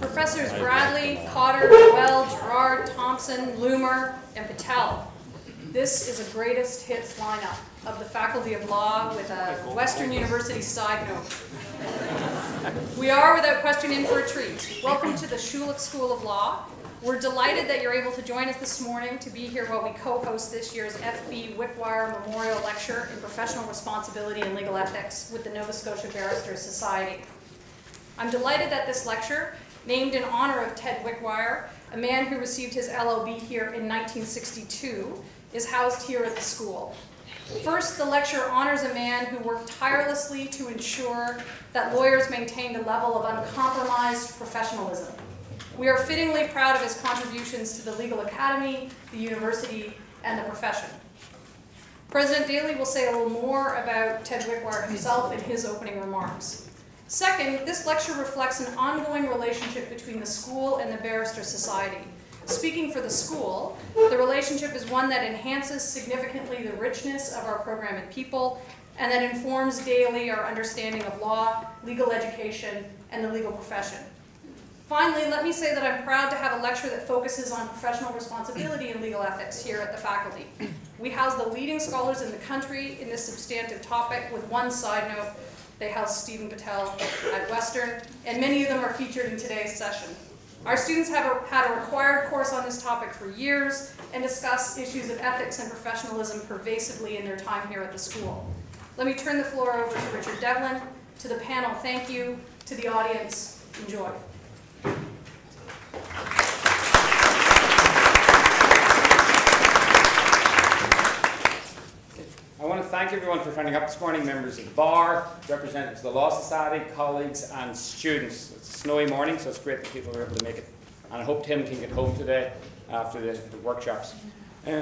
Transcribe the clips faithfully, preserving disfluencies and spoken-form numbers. Professors Bradley, Cotter, Doelle, Gerard, Thompson, Loomer, and Patel. This is a greatest hits lineup of the Faculty of Law with a Western University side note. We are, without question, in for a treat. Welcome to the Schulich School of Law. We're delighted that you're able to join us this morning to be here while we co-host this year's F B Wickwire Memorial Lecture in Professional Responsibility and Legal Ethics with the Nova Scotia Barristers Society. I'm delighted that this lecture, named in honor of Ted Wickwire, a man who received his L O B here in nineteen sixty-two, is housed here at the school. First, the lecture honors a man who worked tirelessly to ensure that lawyers maintained a level of uncompromised professionalism. We are fittingly proud of his contributions to the legal academy, the university, and the profession. President Daly will say a little more about Ted Wickwire himself in his opening remarks. Second, this lecture reflects an ongoing relationship between the school and the Barrister Society. Speaking for the school, the relationship is one that enhances significantly the richness of our program and people, and that informs daily our understanding of law, legal education, and the legal profession. Finally, let me say that I'm proud to have a lecture that focuses on professional responsibility and legal ethics here at the faculty. We house the leading scholars in the country in this substantive topic, with one side note: they house Stephen Patel at Western, and many of them are featured in today's session. Our students have a, had a required course on this topic for years and discuss issues of ethics and professionalism pervasively in their time here at the school. Let me turn the floor over to Richard Devlin. To the panel, thank you. To the audience, enjoy. I want to thank everyone for turning up this morning, members of the bar, representatives of the Law Society, colleagues, and students. It's a snowy morning, so it's great that people are able to make it. And I hope Tim can get home today after the, the workshops. Uh,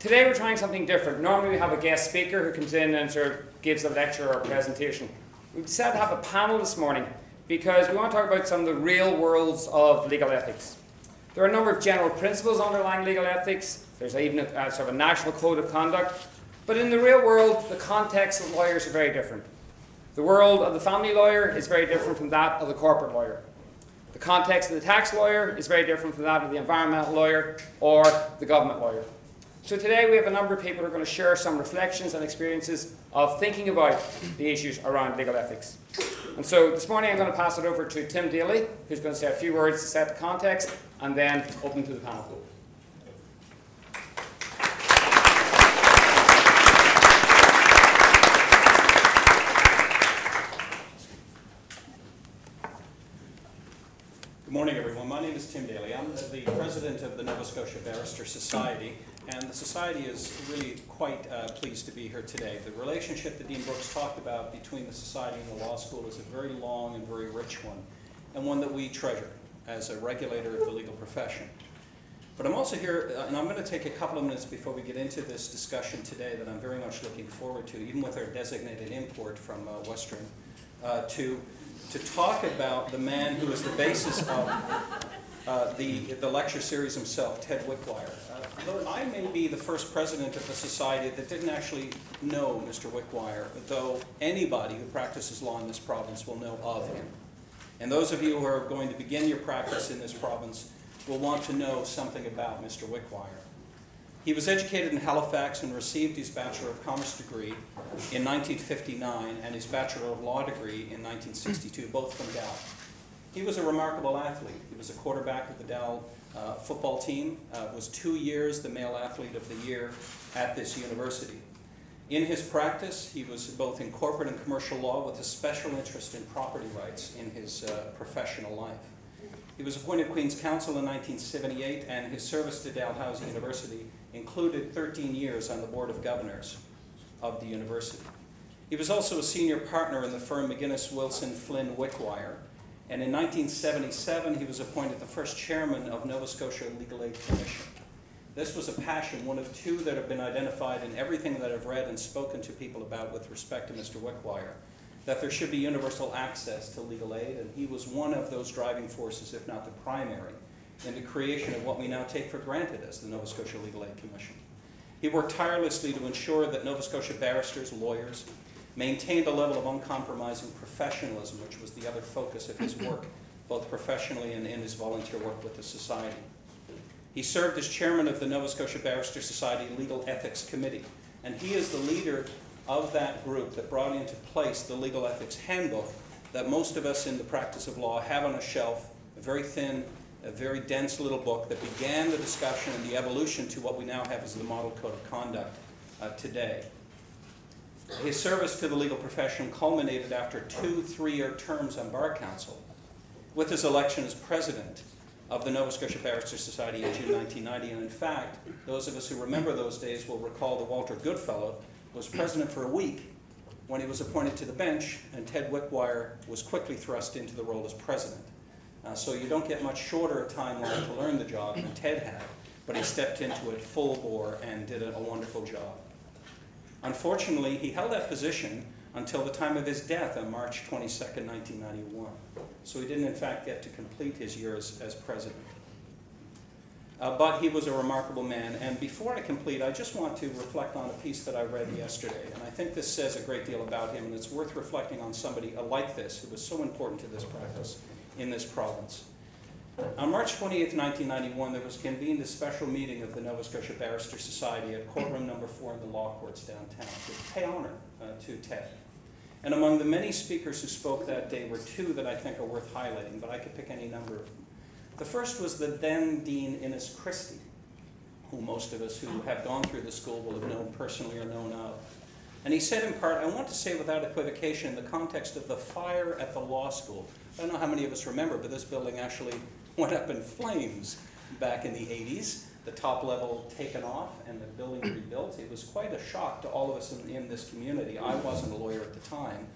today we're trying something different. Normally we have a guest speaker who comes in and sort of gives a lecture or a presentation. We've decided to have a panel this morning because we want to talk about some of the real worlds of legal ethics. There are a number of general principles underlying legal ethics. There's even a, uh, sort of a national code of conduct. But in the real world, the context of lawyers are very different. The world of the family lawyer is very different from that of the corporate lawyer. The context of the tax lawyer is very different from that of the environmental lawyer or the government lawyer. So today we have a number of people who are going to share some reflections and experiences of thinking about the issues around legal ethics. And so this morning I'm going to pass it over to Tim Daly, who's going to say a few words to set the context and then open to the panel. Good morning, everyone. My name is Tim Daly. I'm the president of the Nova Scotia Barrister Society, and the society is really quite uh, pleased to be here today. The relationship that Dean Brooks talked about between the society and the law school is a very long and very rich one, and one that we treasure as a regulator of the legal profession. But I'm also here, and I'm going to take a couple of minutes before we get into this discussion today that I'm very much looking forward to, even with our designated import from uh, Western, uh, to to talk about the man who is the basis of uh, the, the lecture series himself, Ted Wickwire. Uh, I may be the first president of a society that didn't actually know Mister Wickwire, though anybody who practices law in this province will know of him. And those of you who are going to begin your practice in this province will want to know something about Mister Wickwire. He was educated in Halifax and received his Bachelor of Commerce degree in nineteen fifty-nine and his Bachelor of Law degree in nineteen sixty-two, both from Dow. He was a remarkable athlete. He was a quarterback of the Dow uh, football team, uh, was two years the male athlete of the year at this university. In his practice, he was both in corporate and commercial law with a special interest in property rights in his uh, professional life. He was appointed Queen's Counsel in nineteen seventy-eight, and his service to Dalhousie University included thirteen years on the Board of Governors of the university. He was also a senior partner in the firm McGinnis, Wilson, Flynn, Wickwire, and in nineteen seventy-seven he was appointed the first chairman of Nova Scotia Legal Aid Commission. This was a passion, one of two that have been identified in everything that I've read and spoken to people about with respect to Mister Wickwire, that there should be universal access to legal aid, and he was one of those driving forces, if not the primary, in the creation of what we now take for granted as the Nova Scotia Legal Aid Commission. He worked tirelessly to ensure that Nova Scotia barristers, lawyers, maintained a level of uncompromising professionalism, which was the other focus of his work both professionally and in his volunteer work with the Society. He served as chairman of the Nova Scotia Barristers Society Legal Ethics Committee, and he is the leader of that group that brought into place the Legal Ethics Handbook that most of us in the practice of law have on a shelf, a very thin, a very dense little book that began the discussion and the evolution to what we now have as the Model Code of Conduct uh, today. His service to the legal profession culminated after two three-year terms on Bar Council with his election as president of the Nova Scotia Barristers Society in June nineteen ninety, and in fact, those of us who remember those days will recall that Walter Goodfellow was president for a week when he was appointed to the bench, and Ted Wickwire was quickly thrust into the role as president. Uh, so you don't get much shorter a timeline to learn the job than Ted had, but he stepped into it full bore and did a, a wonderful job. Unfortunately, he held that position until the time of his death on March twenty-second, nineteen ninety-one. So he didn't, in fact, get to complete his years as president. Uh, but he was a remarkable man. And before I complete, I just want to reflect on a piece that I read yesterday. And I think this says a great deal about him, and it's worth reflecting on somebody like this who was so important to this practice in this province. On March twenty-eighth, nineteen ninety-one, there was convened a special meeting of the Nova Scotia Barrister Society at courtroom number four in the law courts downtown to pay honor uh, to Ted. And among the many speakers who spoke that day were two that I think are worth highlighting, but I could pick any number of them. The first was the then Dean Innes Christie, who most of us who have gone through the school will have known personally or known of. And he said in part, I want to say without equivocation, in the context of the fire at the law school. I don't know how many of us remember, but this building actually went up in flames back in the eighties, the top level taken off and the building rebuilt. It was quite a shock to all of us in, in this community. I wasn't a lawyer at the time,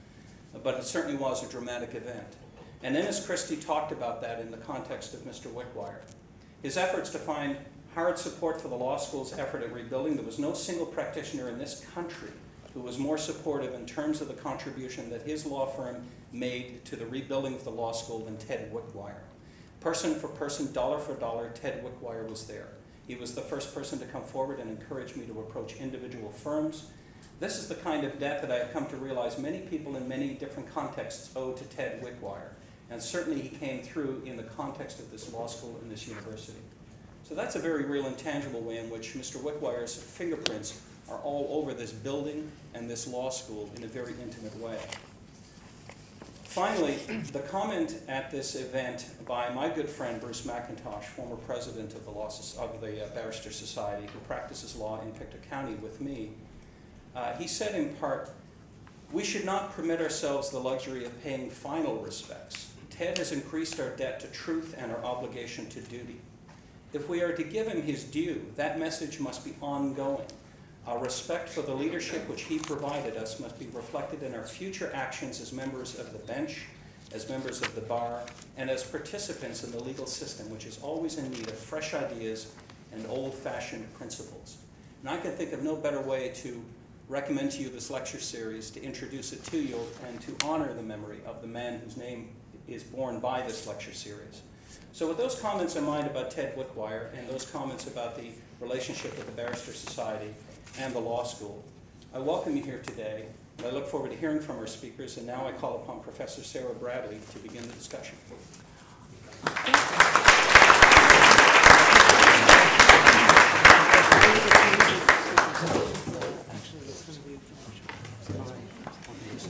but it certainly was a dramatic event. And Innes Christie talked about that in the context of Mister Wickwire. His efforts to find hard support for the law school's effort at rebuilding, there was no single practitioner in this country who was more supportive in terms of the contribution that his law firm made to the rebuilding of the law school than Ted Wickwire. Person for person, dollar for dollar, Ted Wickwire was there. He was the first person to come forward and encourage me to approach individual firms. This is the kind of debt that I have come to realize many people in many different contexts owe to Ted Wickwire. And certainly he came through in the context of this law school and this university. So that's a very real and tangible way in which Mister Wickwire's fingerprints are all over this building and this law school in a very intimate way. Finally, the comment at this event by my good friend Bruce McIntosh, former president of the, law, of the uh, Barrister Society, who practices law in Pictou County with me, uh, he said in part, we should not permit ourselves the luxury of paying final respects. Ted has increased our debt to truth and our obligation to duty. If we are to give him his due, that message must be ongoing. Our respect for the leadership which he provided us must be reflected in our future actions as members of the bench, as members of the bar, and as participants in the legal system, which is always in need of fresh ideas and old-fashioned principles. And I can think of no better way to recommend to you this lecture series, to introduce it to you, and to honor the memory of the man whose name is borne by this lecture series. So with those comments in mind about Ted Wickwire and those comments about the relationship with the Barrister Society and the law school, I welcome you here today, and I look forward to hearing from our speakers, and now I call upon Professor Sarah Bradley to begin the discussion.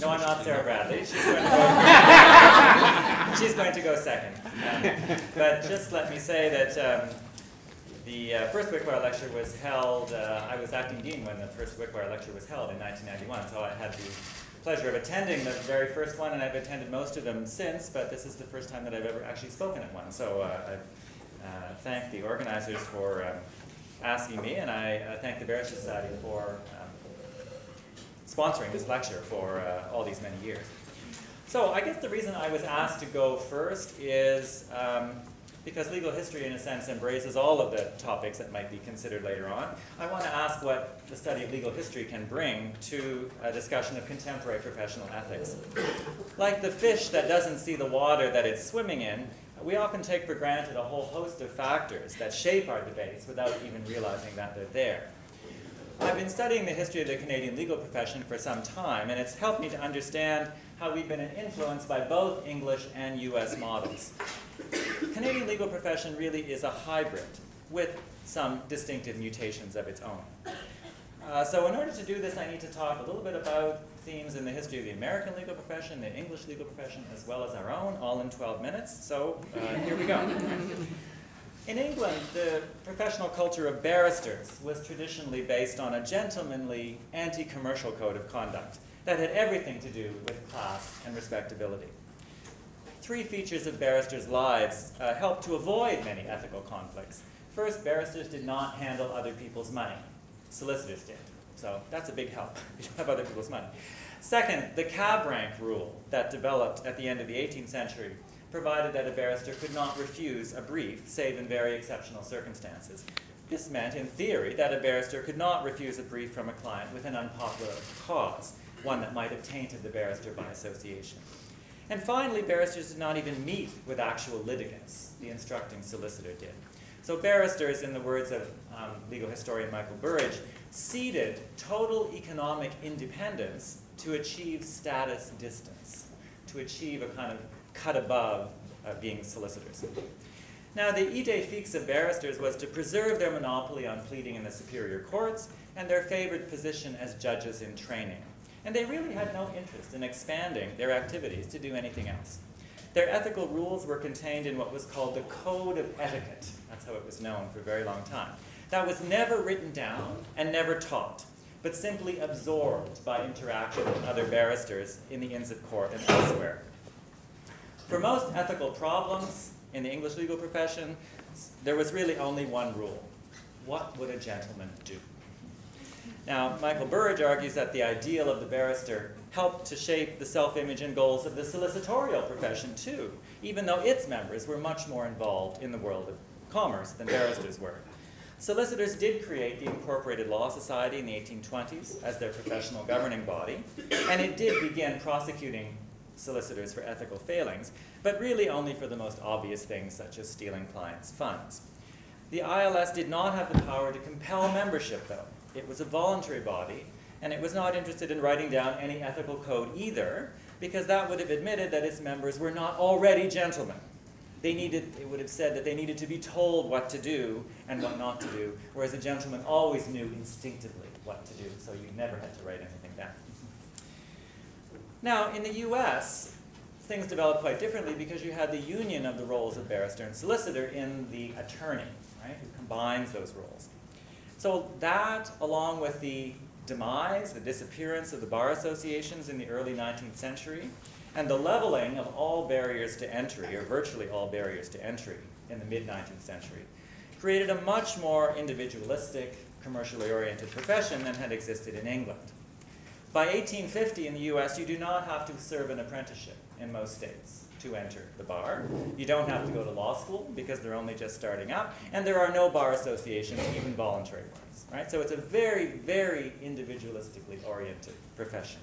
No, I'm not Sarah Bradley. She's going to go, She's going to go second. Um, but just let me say that um, the uh, first Wickwire lecture was held, uh, I was acting dean when the first Wickwire lecture was held in nineteen ninety-one, so I had the pleasure of attending the very first one, and I've attended most of them since, but this is the first time that I've ever actually spoken at one. So uh, I uh, thank the organizers for um, asking me, and I uh, thank the Barrister Society for um, sponsoring this lecture for uh, all these many years. So I guess the reason I was asked to go first is um, because legal history, in a sense, embraces all of the topics that might be considered later on. I want to ask what the study of legal history can bring to a discussion of contemporary professional ethics. Like the fish that doesn't see the water that it's swimming in, we often take for granted a whole host of factors that shape our debates without even realizing that they're there. I've been studying the history of the Canadian legal profession for some time, and it's helped me to understand how we've been influenced by both English and U S models. Canadian legal profession really is a hybrid with some distinctive mutations of its own. Uh, so in order to do this, I need to talk a little bit about themes in the history of the American legal profession, the English legal profession, as well as our own, all in twelve minutes. So uh, here we go. In England, the professional culture of barristers was traditionally based on a gentlemanly, anti-commercial code of conduct that had everything to do with class and respectability. Three features of barristers' lives uh, helped to avoid many ethical conflicts. First, barristers did not handle other people's money. Solicitors did. So that's a big help. We don't have other people's money. Second, the cab rank rule that developed at the end of the eighteenth century provided that a barrister could not refuse a brief, save in very exceptional circumstances. This meant, in theory, that a barrister could not refuse a brief from a client with an unpopular cause, one that might have tainted the barrister by association. And finally, barristers did not even meet with actual litigants. The instructing solicitor did. So barristers, in the words of um, legal historian Michael Burridge, ceded total economic independence to achieve status distance, to achieve a kind of cut above uh, being solicitors. Now, the idée fixe of barristers was to preserve their monopoly on pleading in the superior courts and their favored position as judges in training. And they really had no interest in expanding their activities to do anything else. Their ethical rules were contained in what was called the Code of Etiquette. That's how it was known for a very long time. That was never written down and never taught, but simply absorbed by interaction with other barristers in the Inns of Court and elsewhere. For most ethical problems in the English legal profession, there was really only one rule. What would a gentleman do? Now, Michael Burridge argues that the ideal of the barrister helped to shape the self-image and goals of the solicitorial profession, too, even though its members were much more involved in the world of commerce than barristers were. Solicitors did create the Incorporated Law Society in the eighteen twenties as their professional governing body, and it did begin prosecuting solicitors for ethical failings, but really only for the most obvious things, such as stealing clients' funds. The I L S did not have the power to compel membership, though. It was a voluntary body, and it was not interested in writing down any ethical code either, because that would have admitted that its members were not already gentlemen. They needed, it would have said that they needed to be told what to do and what not to do, whereas a gentleman always knew instinctively what to do, so you never had to write anything down. Now, in the U S, things developed quite differently because you had the union of the roles of barrister and solicitor in the attorney, right, who combines those roles. So that, along with the demise, the disappearance of the bar associations in the early nineteenth century, and the leveling of all barriers to entry, or virtually all barriers to entry, in the mid nineteenth century, created a much more individualistic, commercially oriented profession than had existed in England. By eighteen fifty in the U S, you do not have to serve an apprenticeship in most states to enter the bar. You don't have to go to law school because they're only just starting up, and there are no bar associations, even voluntary ones, right? So it's a very, very individualistically oriented profession.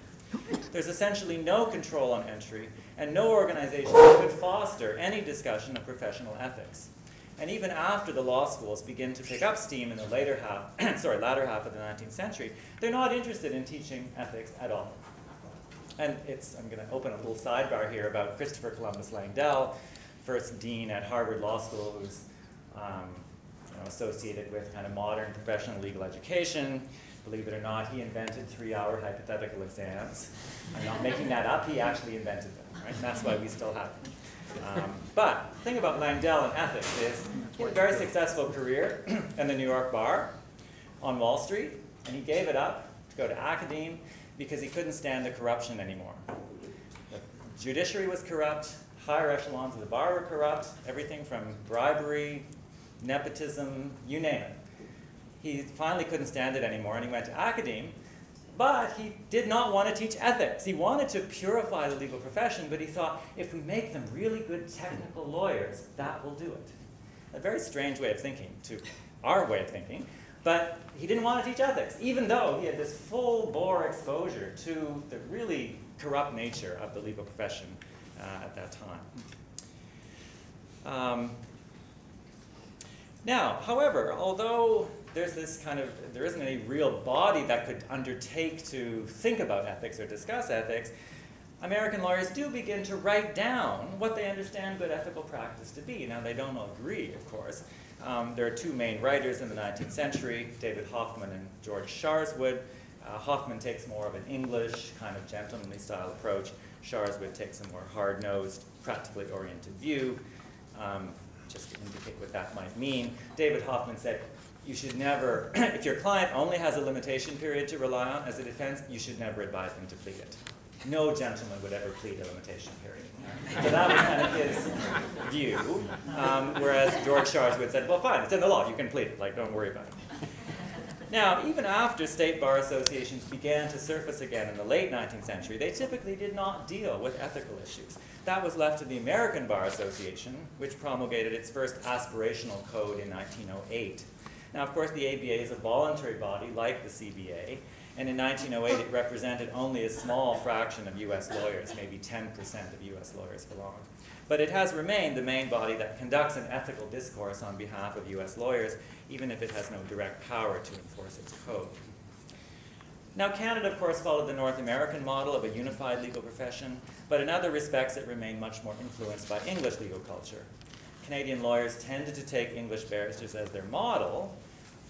There's essentially no control on entry and no organization that could foster any discussion of professional ethics. And even after the law schools begin to pick up steam in the later half, sorry, latter half of the nineteenth century, they're not interested in teaching ethics at all. And it's, I'm going to open a little sidebar here about Christopher Columbus Langdell, first dean at Harvard Law School, who's um, you know, associated with kind of modern professional legal education. Believe it or not, he invented three-hour hypothetical exams. I'm not making that up. He actually invented them, right? And that's why we still have them. Um, but the thing about Langdell and ethics is he had a very successful career in the New York bar on Wall Street, and he gave it up to go to academe because he couldn't stand the corruption anymore. The judiciary was corrupt, higher echelons of the bar were corrupt, everything from bribery, nepotism, you name it. He finally couldn't stand it anymore, and he went to academe. But he did not want to teach ethics. He wanted to purify the legal profession, but he thought, if we make them really good technical lawyers, that will do it. A very strange way of thinking to our way of thinking. But he didn't want to teach ethics, even though he had this full-bore exposure to the really corrupt nature of the legal profession uh, at that time. Um, now, however, although there's this kind of, there isn't any real body that could undertake to think about ethics or discuss ethics, American lawyers do begin to write down what they understand good ethical practice to be. Now, they don't all agree, of course. Um, there are two main writers in the nineteenth century, David Hoffman and George Sharswood. Uh, Hoffman takes more of an English, kind of gentlemanly style approach. Sharswood takes a more hard-nosed, practically oriented view. Um, just to indicate what that might mean, David Hoffman said, you should never, if your client only has a limitation period to rely on as a defense, you should never advise them to plead it. No gentleman would ever plead a limitation period. So that was kind of his view. Um, whereas George Sharswood said, well, fine, it's in the law, you can plead it, like, don't worry about it. Now, even after state bar associations began to surface again in the late nineteenth century, they typically did not deal with ethical issues. That was left to the American Bar Association, which promulgated its first aspirational code in nineteen oh eight. Now, of course, the A B A is a voluntary body like the C B A, and in nineteen oh eight it represented only a small fraction of U S lawyers, maybe ten percent of U S lawyers belonged. But it has remained the main body that conducts an ethical discourse on behalf of U S lawyers, even if it has no direct power to enforce its code. Now, Canada, of course, followed the North American model of a unified legal profession, but in other respects it remained much more influenced by English legal culture. Canadian lawyers tended to take English barristers as their model,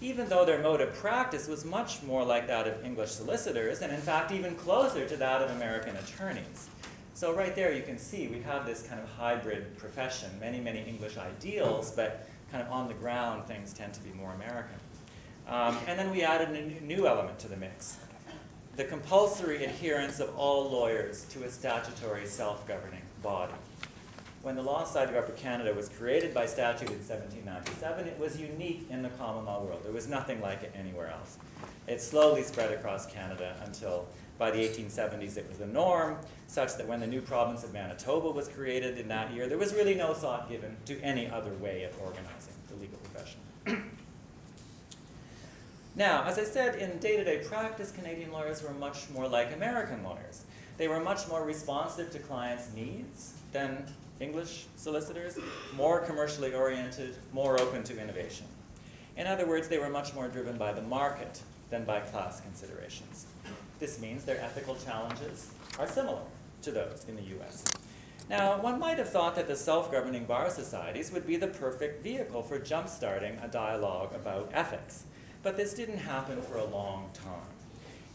even though their mode of practice was much more like that of English solicitors, and in fact even closer to that of American attorneys. So right there you can see we have this kind of hybrid profession, many, many English ideals, but kind of on the ground things tend to be more American. Um, and then we added a new element to the mix, the compulsory adherence of all lawyers to a statutory self-governing body. When the law society of Upper Canada was created by statute in seventeen ninety-seven, it was unique in the common law world. There was nothing like it anywhere else. It slowly spread across Canada until by the eighteen seventies it was the norm, such that when the new province of Manitoba was created in that year, there was really no thought given to any other way of organizing the legal profession. Now, as I said, in day-to-day practice, Canadian lawyers were much more like American lawyers. They were much more responsive to clients' needs than English solicitors, more commercially oriented, more open to innovation. In other words, they were much more driven by the market than by class considerations. This means their ethical challenges are similar to those in the U S. Now, one might have thought that the self-governing bar societies would be the perfect vehicle for jump-starting a dialogue about ethics, but this didn't happen for a long time.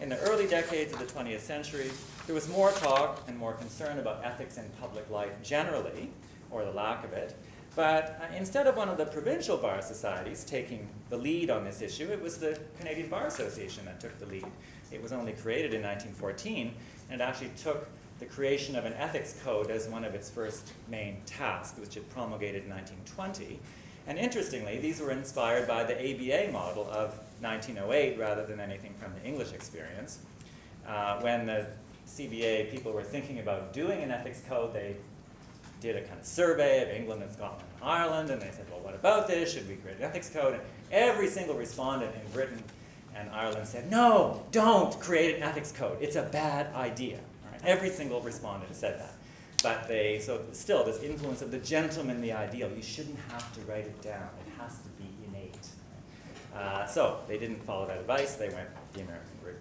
In the early decades of the twentieth century, there was more talk and more concern about ethics in public life generally, or the lack of it, but uh, instead of one of the provincial bar societies taking the lead on this issue, it was the Canadian Bar Association that took the lead. It was only created in nineteen fourteen, and it actually took the creation of an ethics code as one of its first main tasks, which it promulgated in nineteen twenty. And interestingly, these were inspired by the A B A model of nineteen oh eight rather than anything from the English experience. Uh, when the C B A people were thinking about doing an ethics code, they did a kind of survey of England and Scotland and Ireland, and they said, well, what about this? Should we create an ethics code? And every single respondent in Britain and Ireland said, no, don't create an ethics code. It's a bad idea. All right? Every single respondent said that. But they, so still, this influence of the gentlemanly ideal, you shouldn't have to write it down. It has to be innate. Uh, so they didn't follow that advice. They went the American route.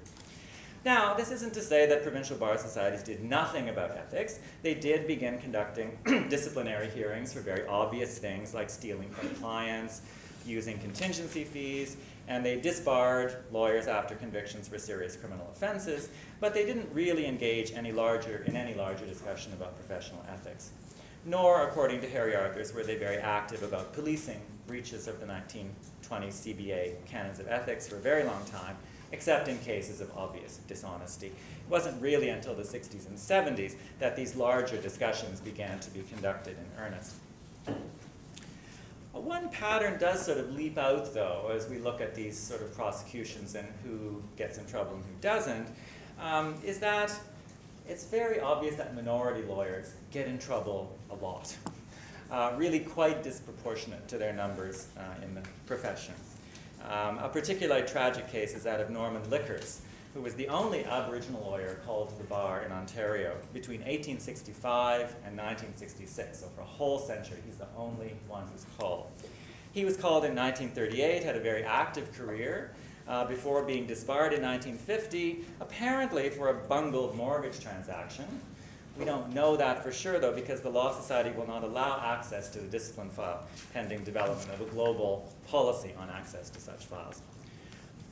Now, this isn't to say that provincial bar societies did nothing about ethics. They did begin conducting disciplinary hearings for very obvious things like stealing from clients, using contingency fees, and they disbarred lawyers after convictions for serious criminal offenses, but they didn't really engage any larger, in any larger discussion about professional ethics. Nor, according to Harry Arthurs, were they very active about policing breaches of the nineteen twenty C B A canons of ethics for a very long time, except in cases of obvious dishonesty. It wasn't really until the sixties and seventies that these larger discussions began to be conducted in earnest. One pattern does sort of leap out, though, as we look at these sort of prosecutions and who gets in trouble and who doesn't, um, is that it's very obvious that minority lawyers get in trouble a lot, uh, really quite disproportionate to their numbers uh, in the profession. Um, a particularly tragic case is that of Norman Lickers, who was the only Aboriginal lawyer called to the bar in Ontario between eighteen sixty-five and nineteen sixty-six. So for a whole century, he's the only one who's called. He was called in nineteen thirty-eight, had a very active career, uh, before being disbarred in nineteen fifty, apparently for a bungled mortgage transaction. We don't know that for sure, though, because the Law Society will not allow access to the discipline file pending development of a global policy on access to such files.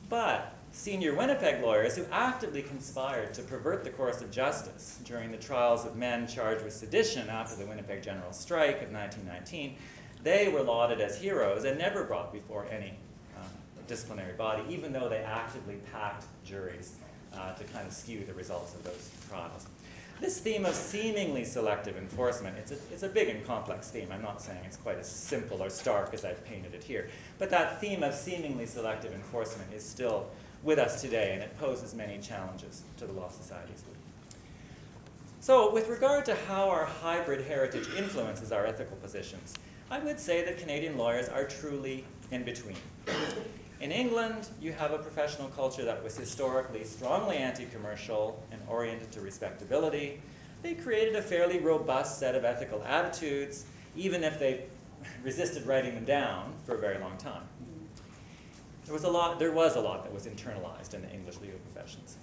But senior Winnipeg lawyers who actively conspired to pervert the course of justice during the trials of men charged with sedition after the Winnipeg General Strike of nineteen nineteen, they were lauded as heroes and never brought before any uh, disciplinary body, even though they actively packed juries uh, to kind of skew the results of those trials. This theme of seemingly selective enforcement, it's a, it's a big and complex theme. I'm not saying it's quite as simple or stark as I've painted it here. But that theme of seemingly selective enforcement is still with us today, and it poses many challenges to the law societies. So with regard to how our hybrid heritage influences our ethical positions, I would say that Canadian lawyers are truly in between. In England, you have a professional culture that was historically strongly anti-commercial and oriented to respectability. They created a fairly robust set of ethical attitudes, even if they resisted writing them down for a very long time. There was a lot, there was a lot that was internalized in the English legal professions.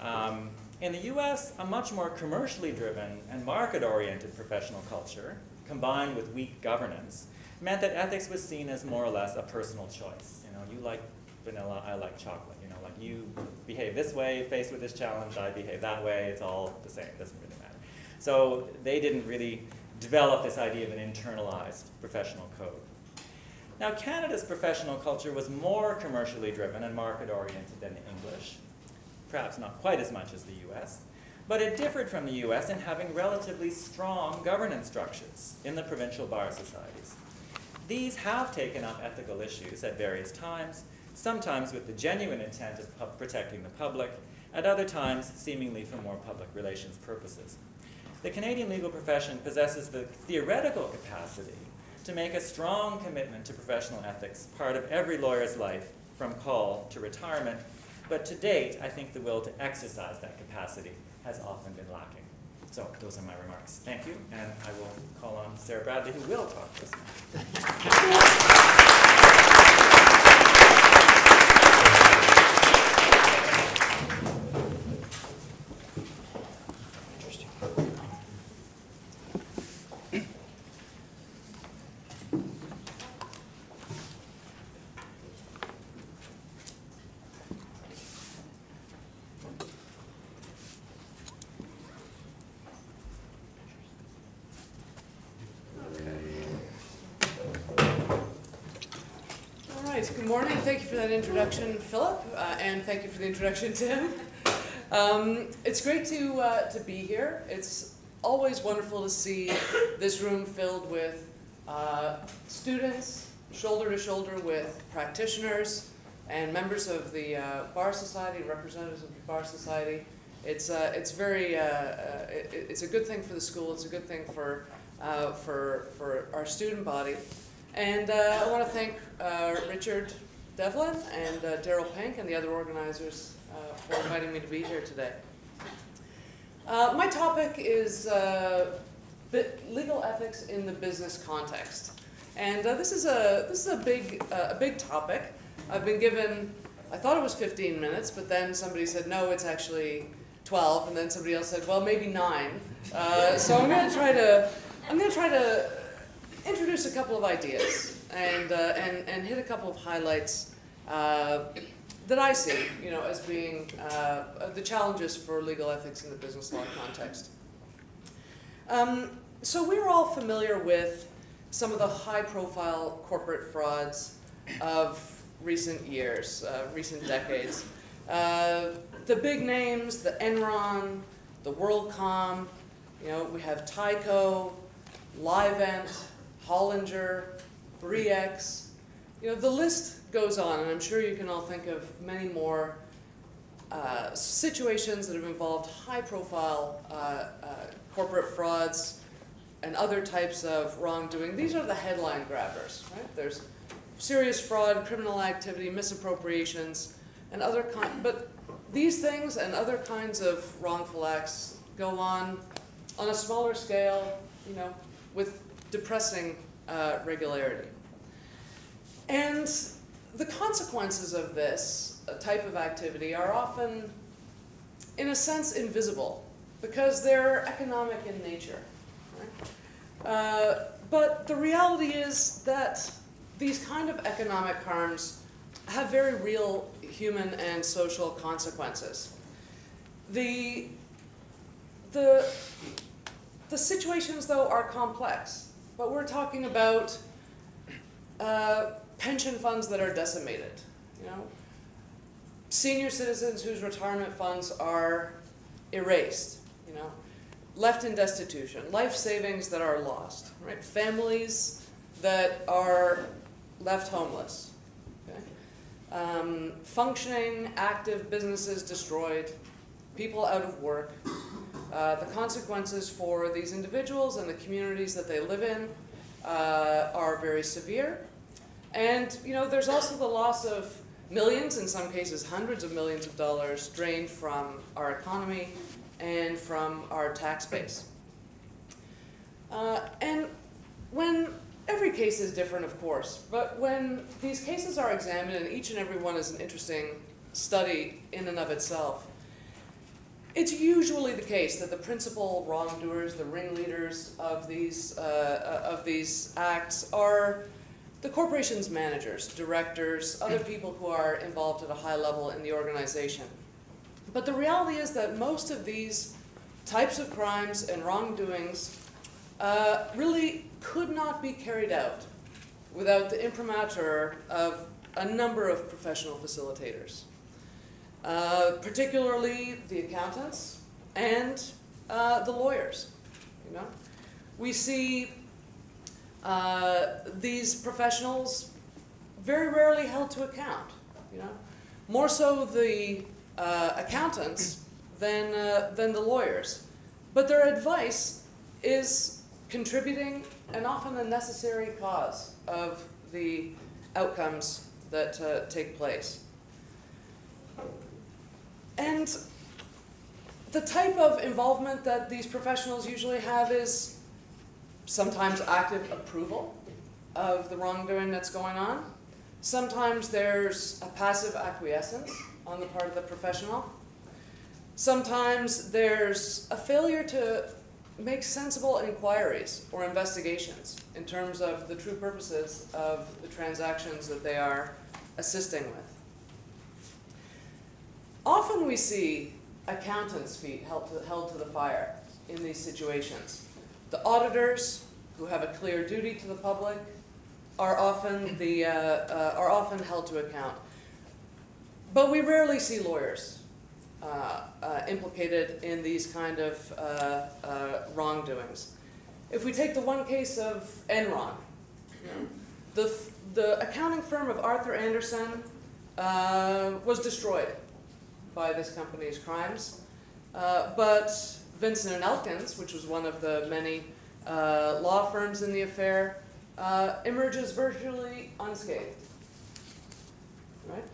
Um, in the U S, a much more commercially driven and market-oriented professional culture, combined with weak governance, meant that ethics was seen as more or less a personal choice. You like vanilla, I like chocolate. You know, like you behave this way, faced with this challenge, I behave that way, it's all the same, it doesn't really matter. So they didn't really develop this idea of an internalized professional code. Now Canada's professional culture was more commercially driven and market-oriented than the English, perhaps not quite as much as the U S, but it differed from the U S in having relatively strong governance structures in the provincial bar societies. These have taken up ethical issues at various times, sometimes with the genuine intent of protecting the public, at other times seemingly for more public relations purposes. The Canadian legal profession possesses the theoretical capacity to make a strong commitment to professional ethics part of every lawyer's life from call to retirement, but to date, I think the will to exercise that capacity has often been lacking. So those are my remarks. Thank you, and I will call on Sarah Bradley, who will talk to us now. Interesting. That introduction, Philip, uh, and thank you for the introduction, Tim. Um, it's great to uh, to be here. It's always wonderful to see this room filled with uh, students, shoulder to shoulder with practitioners and members of the uh, Bar Society, representatives of the Bar Society. It's uh, it's very uh, uh, it, it's a good thing for the school. It's a good thing for uh, for for our student body, and uh, I want to thank uh, Richard Devlin and uh, Daryl Pink and the other organizers uh, for inviting me to be here today. Uh, my topic is uh, legal ethics in the business context, and uh, this is a this is a big uh, a big topic. I've been given, I thought it was fifteen minutes, but then somebody said no, it's actually twelve, and then somebody else said, well, maybe nine. Uh, so I'm going to try to I'm going to try to introduce a couple of ideas. And, uh, and, and hit a couple of highlights uh, that I see, you know, as being uh, the challenges for legal ethics in the business law context. Um, so we're all familiar with some of the high-profile corporate frauds of recent years, uh, recent decades. Uh, the big names, the Enron, the WorldCom, you know, we have Tyco, Livent, Hollinger, three X, you know, the list goes on, and I'm sure you can all think of many more uh, situations that have involved high-profile uh, uh, corporate frauds and other types of wrongdoing. These are the headline grabbers, right? There's serious fraud, criminal activity, misappropriations, and other kind. But these things and other kinds of wrongful acts go on on a smaller scale, you know, with depressing Uh, regularity. And the consequences of this type of activity are often, in a sense, invisible, because they're economic in nature. Right? Uh, but the reality is that these kind of economic harms have very real human and social consequences. The, the, the situations, though, are complex. But we're talking about uh, pension funds that are decimated, you know, senior citizens whose retirement funds are erased, you know, left in destitution, life savings that are lost, right? Families that are left homeless, okay? Um, functioning, active businesses destroyed, people out of work. Uh, the consequences for these individuals and the communities that they live in uh, are very severe. And, you know, there's also the loss of millions, in some cases hundreds of millions of dollars, drained from our economy and from our tax base. Uh, and when every case is different, of course, but when these cases are examined, and each and every one is an interesting study in and of itself, it's usually the case that the principal wrongdoers, the ringleaders of these, uh, of these acts are the corporation's managers, directors, other people who are involved at a high level in the organization. But the reality is that most of these types of crimes and wrongdoings uh, really could not be carried out without the imprimatur of a number of professional facilitators, uh, particularly the accountants and uh, the lawyers. You know, we see Uh, these professionals very rarely held to account, you know, more so the uh, accountants than, uh, than the lawyers. But their advice is contributing and often a necessary cause of the outcomes that uh, take place. And the type of involvement that these professionals usually have is sometimes active approval of the wrongdoing that's going on. Sometimes there's a passive acquiescence on the part of the professional. Sometimes there's a failure to make sensible inquiries or investigations in terms of the true purposes of the transactions that they are assisting with. Often we see accountants' feet held to, held to the fire in these situations. The auditors, who have a clear duty to the public, are often, the, uh, uh, are often held to account. But we rarely see lawyers uh, uh, implicated in these kind of uh, uh, wrongdoings. If we take the one case of Enron, the, the accounting firm of Arthur Anderson uh, was destroyed by this company's crimes, uh, but Vincent and Elkins, which was one of the many uh, law firms in the affair, uh, emerges virtually unscathed. Right?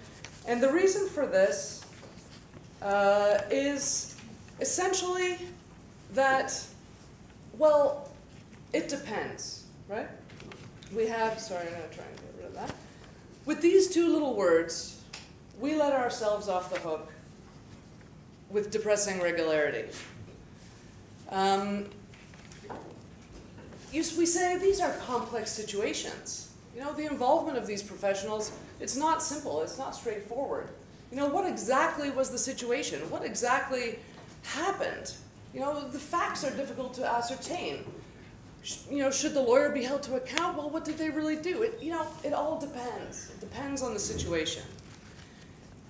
And the reason for this uh, is essentially that, well, it depends, right? We have, sorry, I'm going to try and get rid of that. With these two little words, we let ourselves off the hook with depressing regularity. Um, you, we say these are complex situations. You know, the involvement of these professionals, it's not simple, it's not straightforward. You know, what exactly was the situation? What exactly happened? You know, the facts are difficult to ascertain. Sh you know, should the lawyer be held to account? Well, what did they really do? It, you know, it all depends. It depends on the situation.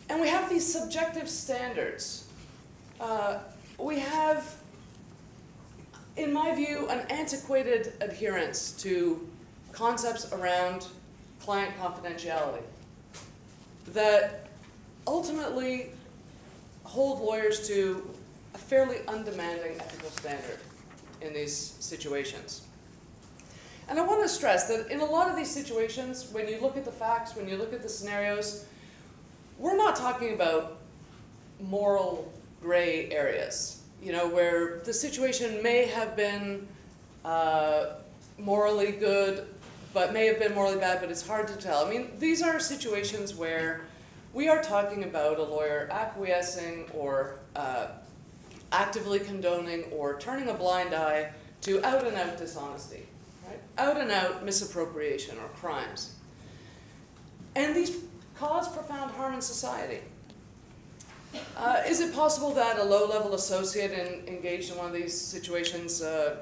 And we have these subjective standards. Uh, we have, in my view, an antiquated adherence to concepts around client confidentiality that ultimately hold lawyers to a fairly undemanding ethical standard in these situations. And I want to stress that in a lot of these situations, when you look at the facts, when you look at the scenarios, we're not talking about moral gray areas, you know, where the situation may have been uh, morally good, but may have been morally bad, but it's hard to tell. I mean, these are situations where we are talking about a lawyer acquiescing or uh, actively condoning or turning a blind eye to out-and-out dishonesty, right? Out-and-out misappropriation or crimes. And these cause profound harm in society. Uh, is it possible that a low-level associate in, engaged in one of these situations uh,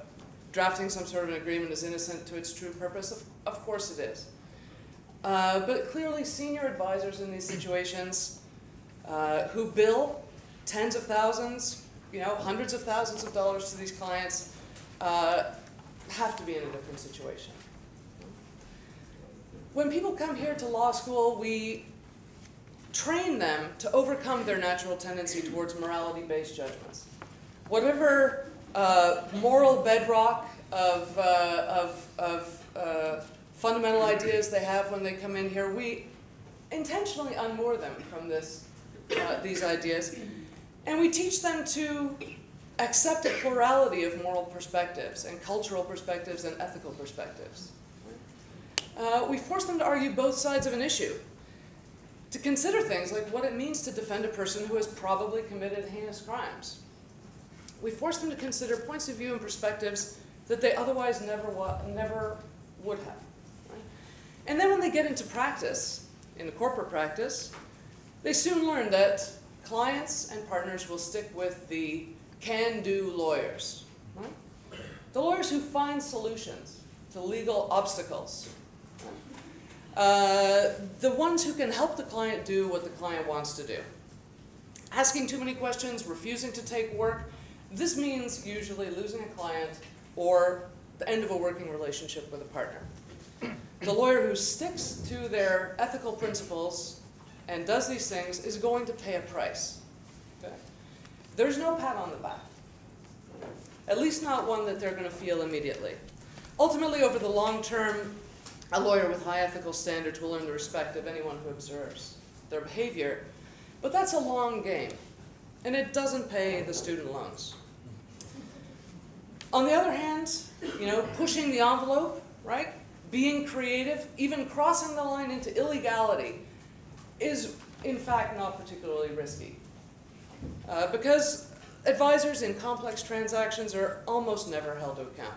drafting some sort of an agreement is innocent to its true purpose? Of, of course it is. Uh, but clearly senior advisors in these situations uh, who bill tens of thousands, you know, hundreds of thousands of dollars to these clients uh, have to be in a different situation. When people come here to law school, we train them to overcome their natural tendency towards morality-based judgments. Whatever uh, moral bedrock of, uh, of, of uh, fundamental ideas they have when they come in here, we intentionally unmoor them from this, uh, these ideas. And we teach them to accept a plurality of moral perspectives and cultural perspectives and ethical perspectives. Uh, we force them to argue both sides of an issue, to consider things like what it means to defend a person who has probably committed heinous crimes. We force them to consider points of view and perspectives that they otherwise never, wa never would have. Right? And then when they get into practice, into corporate practice, they soon learn that clients and partners will stick with the can-do lawyers. Right? The lawyers who find solutions to legal obstacles. Uh, the ones who can help the client do what the client wants to do. Asking too many questions, refusing to take work, this means usually losing a client or the end of a working relationship with a partner. The lawyer who sticks to their ethical principles and does these things is going to pay a price. Okay? There's no pat on the back, at least not one that they're going to feel immediately. Ultimately, over the long term, a lawyer with high ethical standards will earn the respect of anyone who observes their behavior. But that's a long game, and it doesn't pay the student loans. On the other hand, you know, pushing the envelope, right? Being creative, even crossing the line into illegality is, in fact, not particularly risky. Uh, because advisors in complex transactions are almost never held to account.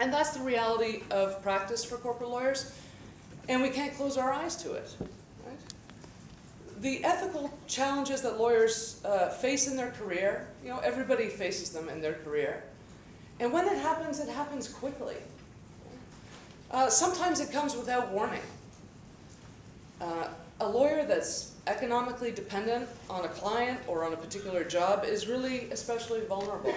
And that's the reality of practice for corporate lawyers, and we can't close our eyes to it. Right? The ethical challenges that lawyers uh, face in their career, you know, everybody faces them in their career. And when it happens, it happens quickly. Uh, sometimes it comes without warning. Uh, a lawyer that's economically dependent on a client or on a particular job is really especially vulnerable.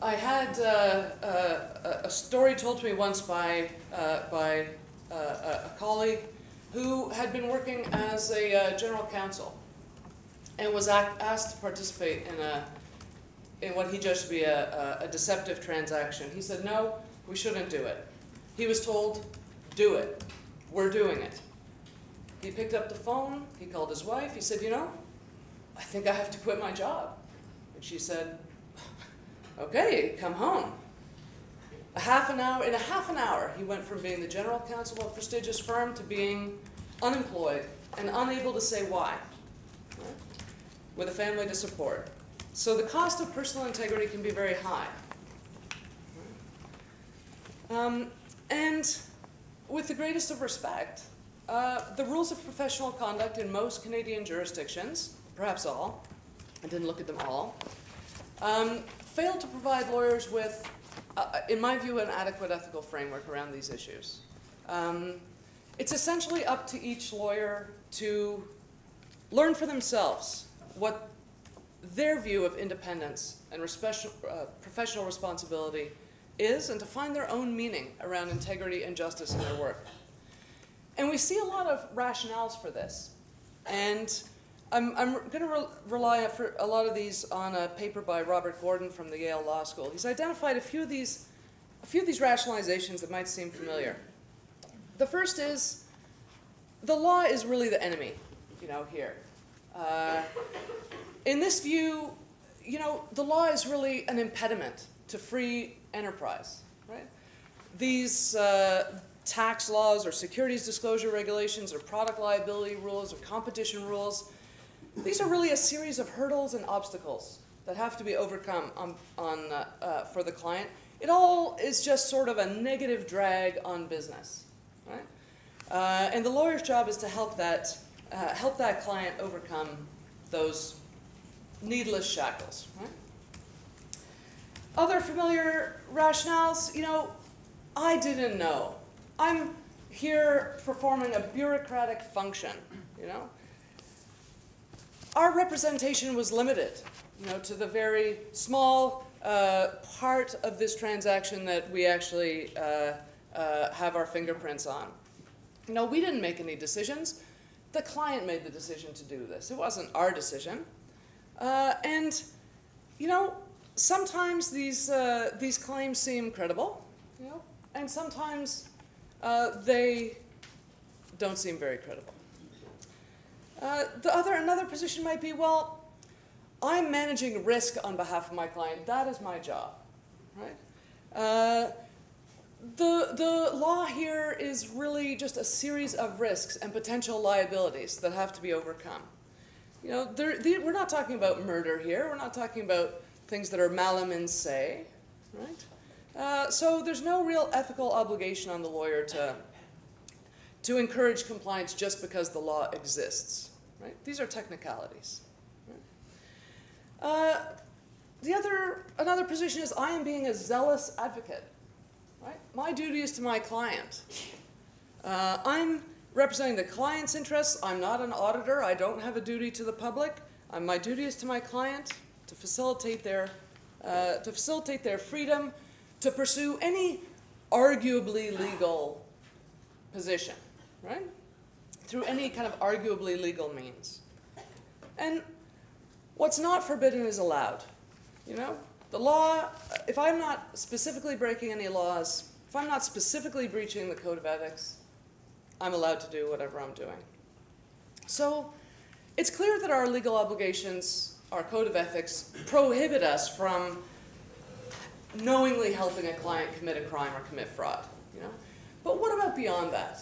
I had uh, uh, a story told to me once by, uh, by uh, a colleague who had been working as a uh, general counsel and was asked to participate in, a, in what he judged to be a, a deceptive transaction. He said, no, we shouldn't do it. He was told, do it. We're doing it. He picked up the phone. He called his wife. He said, you know, I think I have to quit my job. And she said, okay, come home. A half an hour, in a half an hour, he went from being the general counsel of a prestigious firm to being unemployed and unable to say why, right? With a family to support. So the cost of personal integrity can be very high. Um, and with the greatest of respect, uh, the rules of professional conduct in most Canadian jurisdictions, perhaps all, I didn't look at them all, um, fail to provide lawyers with, uh, in my view, an adequate ethical framework around these issues. Um, it's essentially up to each lawyer to learn for themselves what their view of independence and uh, professional responsibility is, and to find their own meaning around integrity and justice in their work. And we see a lot of rationales for this. And I'm, I'm going to re rely for a lot of these on a paper by Robert Gordon from the Yale Law School. He's identified a few of these, a few of these rationalizations that might seem familiar. The first is the law is really the enemy, you know. Here, uh, in this view, you know, the law is really an impediment to free enterprise, right? these uh, tax laws or securities disclosure regulations or product liability rules or competition rules, these are really a series of hurdles and obstacles that have to be overcome on, on, uh, uh, for the client. It all is just sort of a negative drag on business, right? Uh, and the lawyer's job is to help that, uh, help that client overcome those needless shackles, right? Other familiar rationales, you know, I didn't know. I'm here performing a bureaucratic function, you know? Our representation was limited, you know, to the very small uh, part of this transaction that we actually uh, uh, have our fingerprints on. You know, we didn't make any decisions. The client made the decision to do this. It wasn't our decision. Uh, and, you know, sometimes these, uh, these claims seem credible, you know, and sometimes uh, they don't seem very credible. Uh, the other, another position might be, well, I'm managing risk on behalf of my client. That is my job, right? Uh, the, the law here is really just a series of risks and potential liabilities that have to be overcome. You know, they're, they, we're not talking about murder here. We're not talking about things that are malum in se, right? Uh, so there's no real ethical obligation on the lawyer to, to encourage compliance just because the law exists, right? These are technicalities. Uh, the other, another position is I am being a zealous advocate, right? My duty is to my client. Uh, I'm representing the client's interests. I'm not an auditor. I don't have a duty to the public. Uh, my duty is to my client to facilitate their, uh, to facilitate their freedom to pursue any arguably legal position, right? Through any kind of arguably legal means. And what's not forbidden is allowed, you know? The law, if I'm not specifically breaking any laws, if I'm not specifically breaching the code of ethics, I'm allowed to do whatever I'm doing. So it's clear that our legal obligations, our code of ethics, prohibit us from knowingly helping a client commit a crime or commit fraud, you know? But what about beyond that?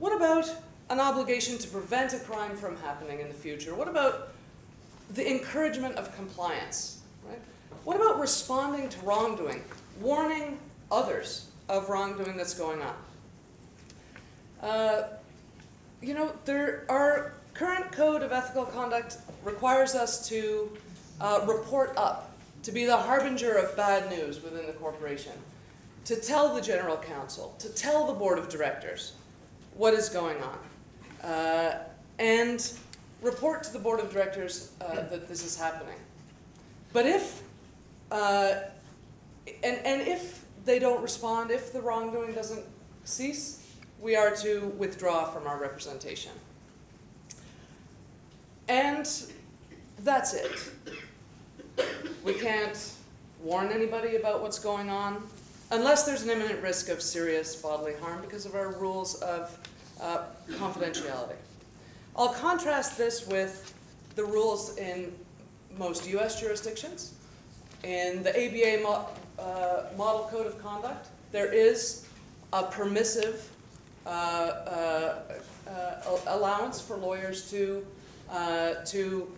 What about an obligation to prevent a crime from happening in the future? What about the encouragement of compliance, right? What about responding to wrongdoing, warning others of wrongdoing that's going on? Uh, you know, there, our current code of ethical conduct requires us to uh, report up, to be the harbinger of bad news within the corporation, to tell the general counsel, to tell the board of directors what is going on, uh, and report to the board of directors uh, that this is happening. But if, uh, and, and if they don't respond, if the wrongdoing doesn't cease, we are to withdraw from our representation. And that's it. We can't warn anybody about what's going on unless there's an imminent risk of serious bodily harm because of our rules of uh, confidentiality. I'll contrast this with the rules in most U S jurisdictions. In the A B A mo uh, Model Code of Conduct, there is a permissive uh, uh, uh, allowance for lawyers to, uh, to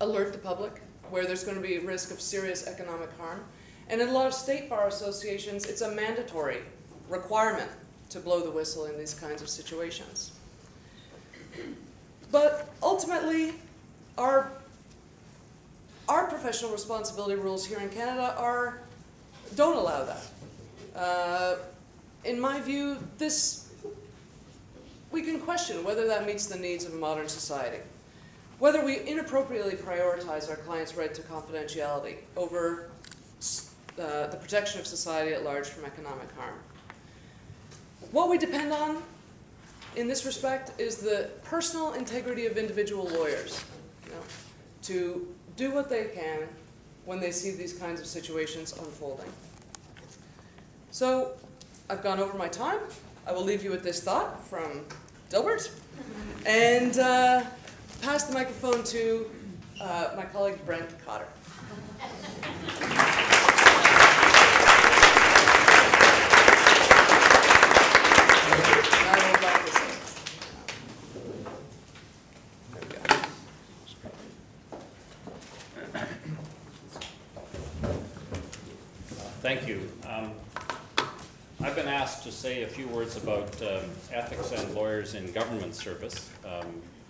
alert the public where there's going to be risk of serious economic harm. And in a lot of state bar associations, it's a mandatory requirement to blow the whistle in these kinds of situations. But ultimately, our, our professional responsibility rules here in Canada are, don't allow that. Uh, in my view, this, we can question whether that meets the needs of a modern society, whether we inappropriately prioritize our client's right to confidentiality over uh, the protection of society at large from economic harm. What we depend on in this respect is the personal integrity of individual lawyers, you know, to do what they can when they see these kinds of situations unfolding. So I've gone over my time. I will leave you with this thought from Dilbert and uh, pass the microphone to uh, my colleague Brent Cotter. say a few words about um, ethics and lawyers in government service. Um,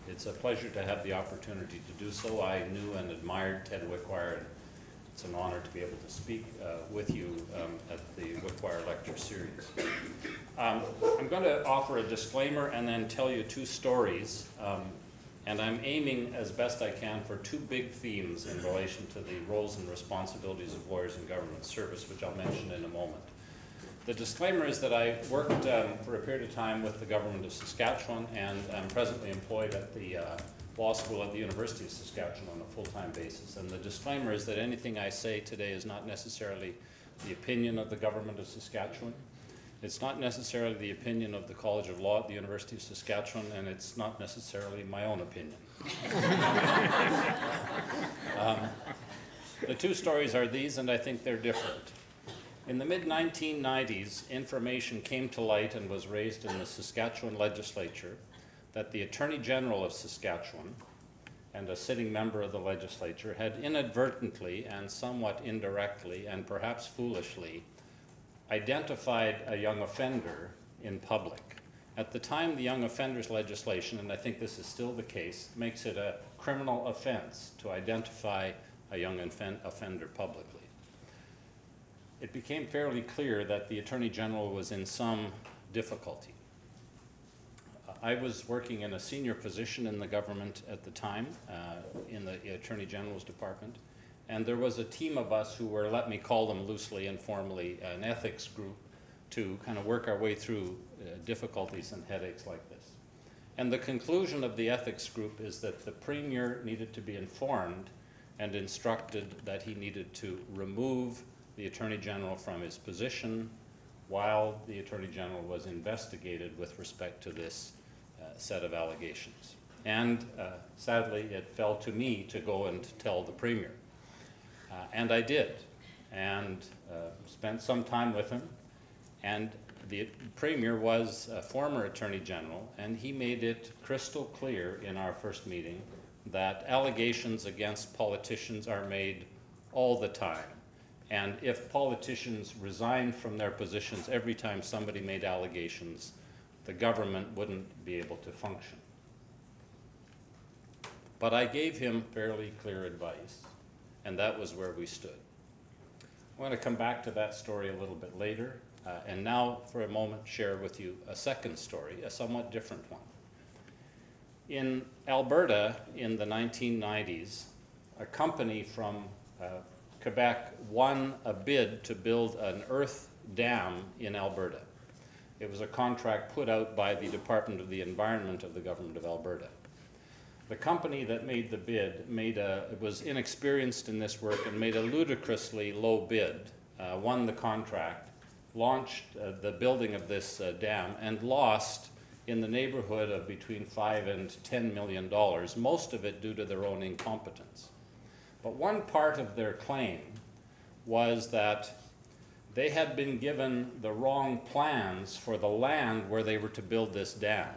it's a pleasure to have the opportunity to do so. I knew and admired Ted Wickwire, and it's an honor to be able to speak uh, with you um, at the Wickwire Lecture Series. Um, I'm going to offer a disclaimer and then tell you two stories, um, and I'm aiming as best I can for two big themes in relation to the roles and responsibilities of lawyers in government service, which I'll mention in a moment. The disclaimer is that I worked um, for a period of time with the government of Saskatchewan, and I'm presently employed at the uh, law school at the University of Saskatchewan on a full-time basis. And the disclaimer is that anything I say today is not necessarily the opinion of the government of Saskatchewan. It's not necessarily the opinion of the College of Law at the University of Saskatchewan, and it's not necessarily my own opinion. um, the two stories are these, and I think they're different. In the mid nineteen nineties, information came to light and was raised in the Saskatchewan legislature that the Attorney General of Saskatchewan and a sitting member of the legislature had inadvertently and somewhat indirectly and perhaps foolishly identified a young offender in public. At the time, the young offenders legislation, and I think this is still the case, makes it a criminal offense to identify a young offender publicly. It became fairly clear that the Attorney General was in some difficulty. I was working in a senior position in the government at the time, uh, in the Attorney General's department, and there was a team of us who were, let me call them loosely and formally, an ethics group to kind of work our way through uh, difficulties and headaches like this. And the conclusion of the ethics group is that the Premier needed to be informed and instructed that he needed to remove the Attorney General from his position while the Attorney General was investigated with respect to this uh, set of allegations. And uh, sadly, it fell to me to go and tell the Premier. Uh, and I did, and uh, spent some time with him. And the Premier was a former Attorney General, and he made it crystal clear in our first meeting that allegations against politicians are made all the time. And if politicians resigned from their positions every time somebody made allegations, the government wouldn't be able to function. But I gave him fairly clear advice, and that was where we stood. I'm going to come back to that story a little bit later, uh, and now for a moment share with you a second story, a somewhat different one. In Alberta in the nineteen nineties, a company from uh, Quebec won a bid to build an earth dam in Alberta. It was a contract put out by the Department of the Environment of the Government of Alberta. The company that made the bid made a, was inexperienced in this work and made a ludicrously low bid, uh, won the contract, launched uh, the building of this uh, dam, and lost in the neighborhood of between five and ten million dollars, most of it due to their own incompetence. But one part of their claim was that they had been given the wrong plans for the land where they were to build this dam.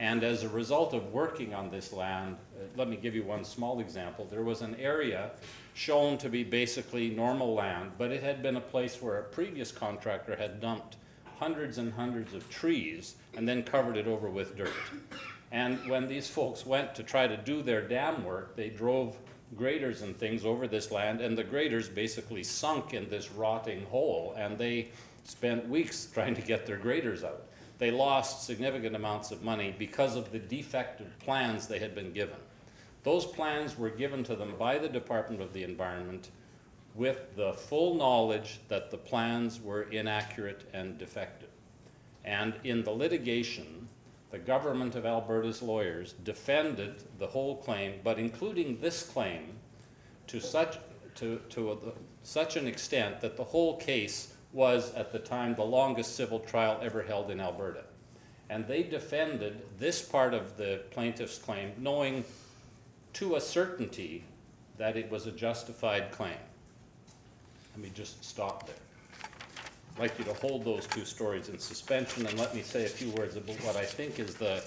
And as a result of working on this land, uh, let me give you one small example. There was an area shown to be basically normal land, but it had been a place where a previous contractor had dumped hundreds and hundreds of trees and then covered it over with dirt. And when these folks went to try to do their dam work, they drove graders and things over this land, and the graders basically sunk in this rotting hole, and they spent weeks trying to get their graders out. They lost significant amounts of money because of the defective plans they had been given. Those plans were given to them by the Department of the Environment with the full knowledge that the plans were inaccurate and defective. And in the litigation, the government of Alberta's lawyers defended the whole claim, but including this claim, to such, to, to a, such an extent that the whole case was, at the time, the longest civil trial ever held in Alberta. And they defended this part of the plaintiff's claim, knowing to a certainty that it was a justified claim. Let me just stop there. I'd like you to hold those two stories in suspension, and let me say a few words about what I think is the,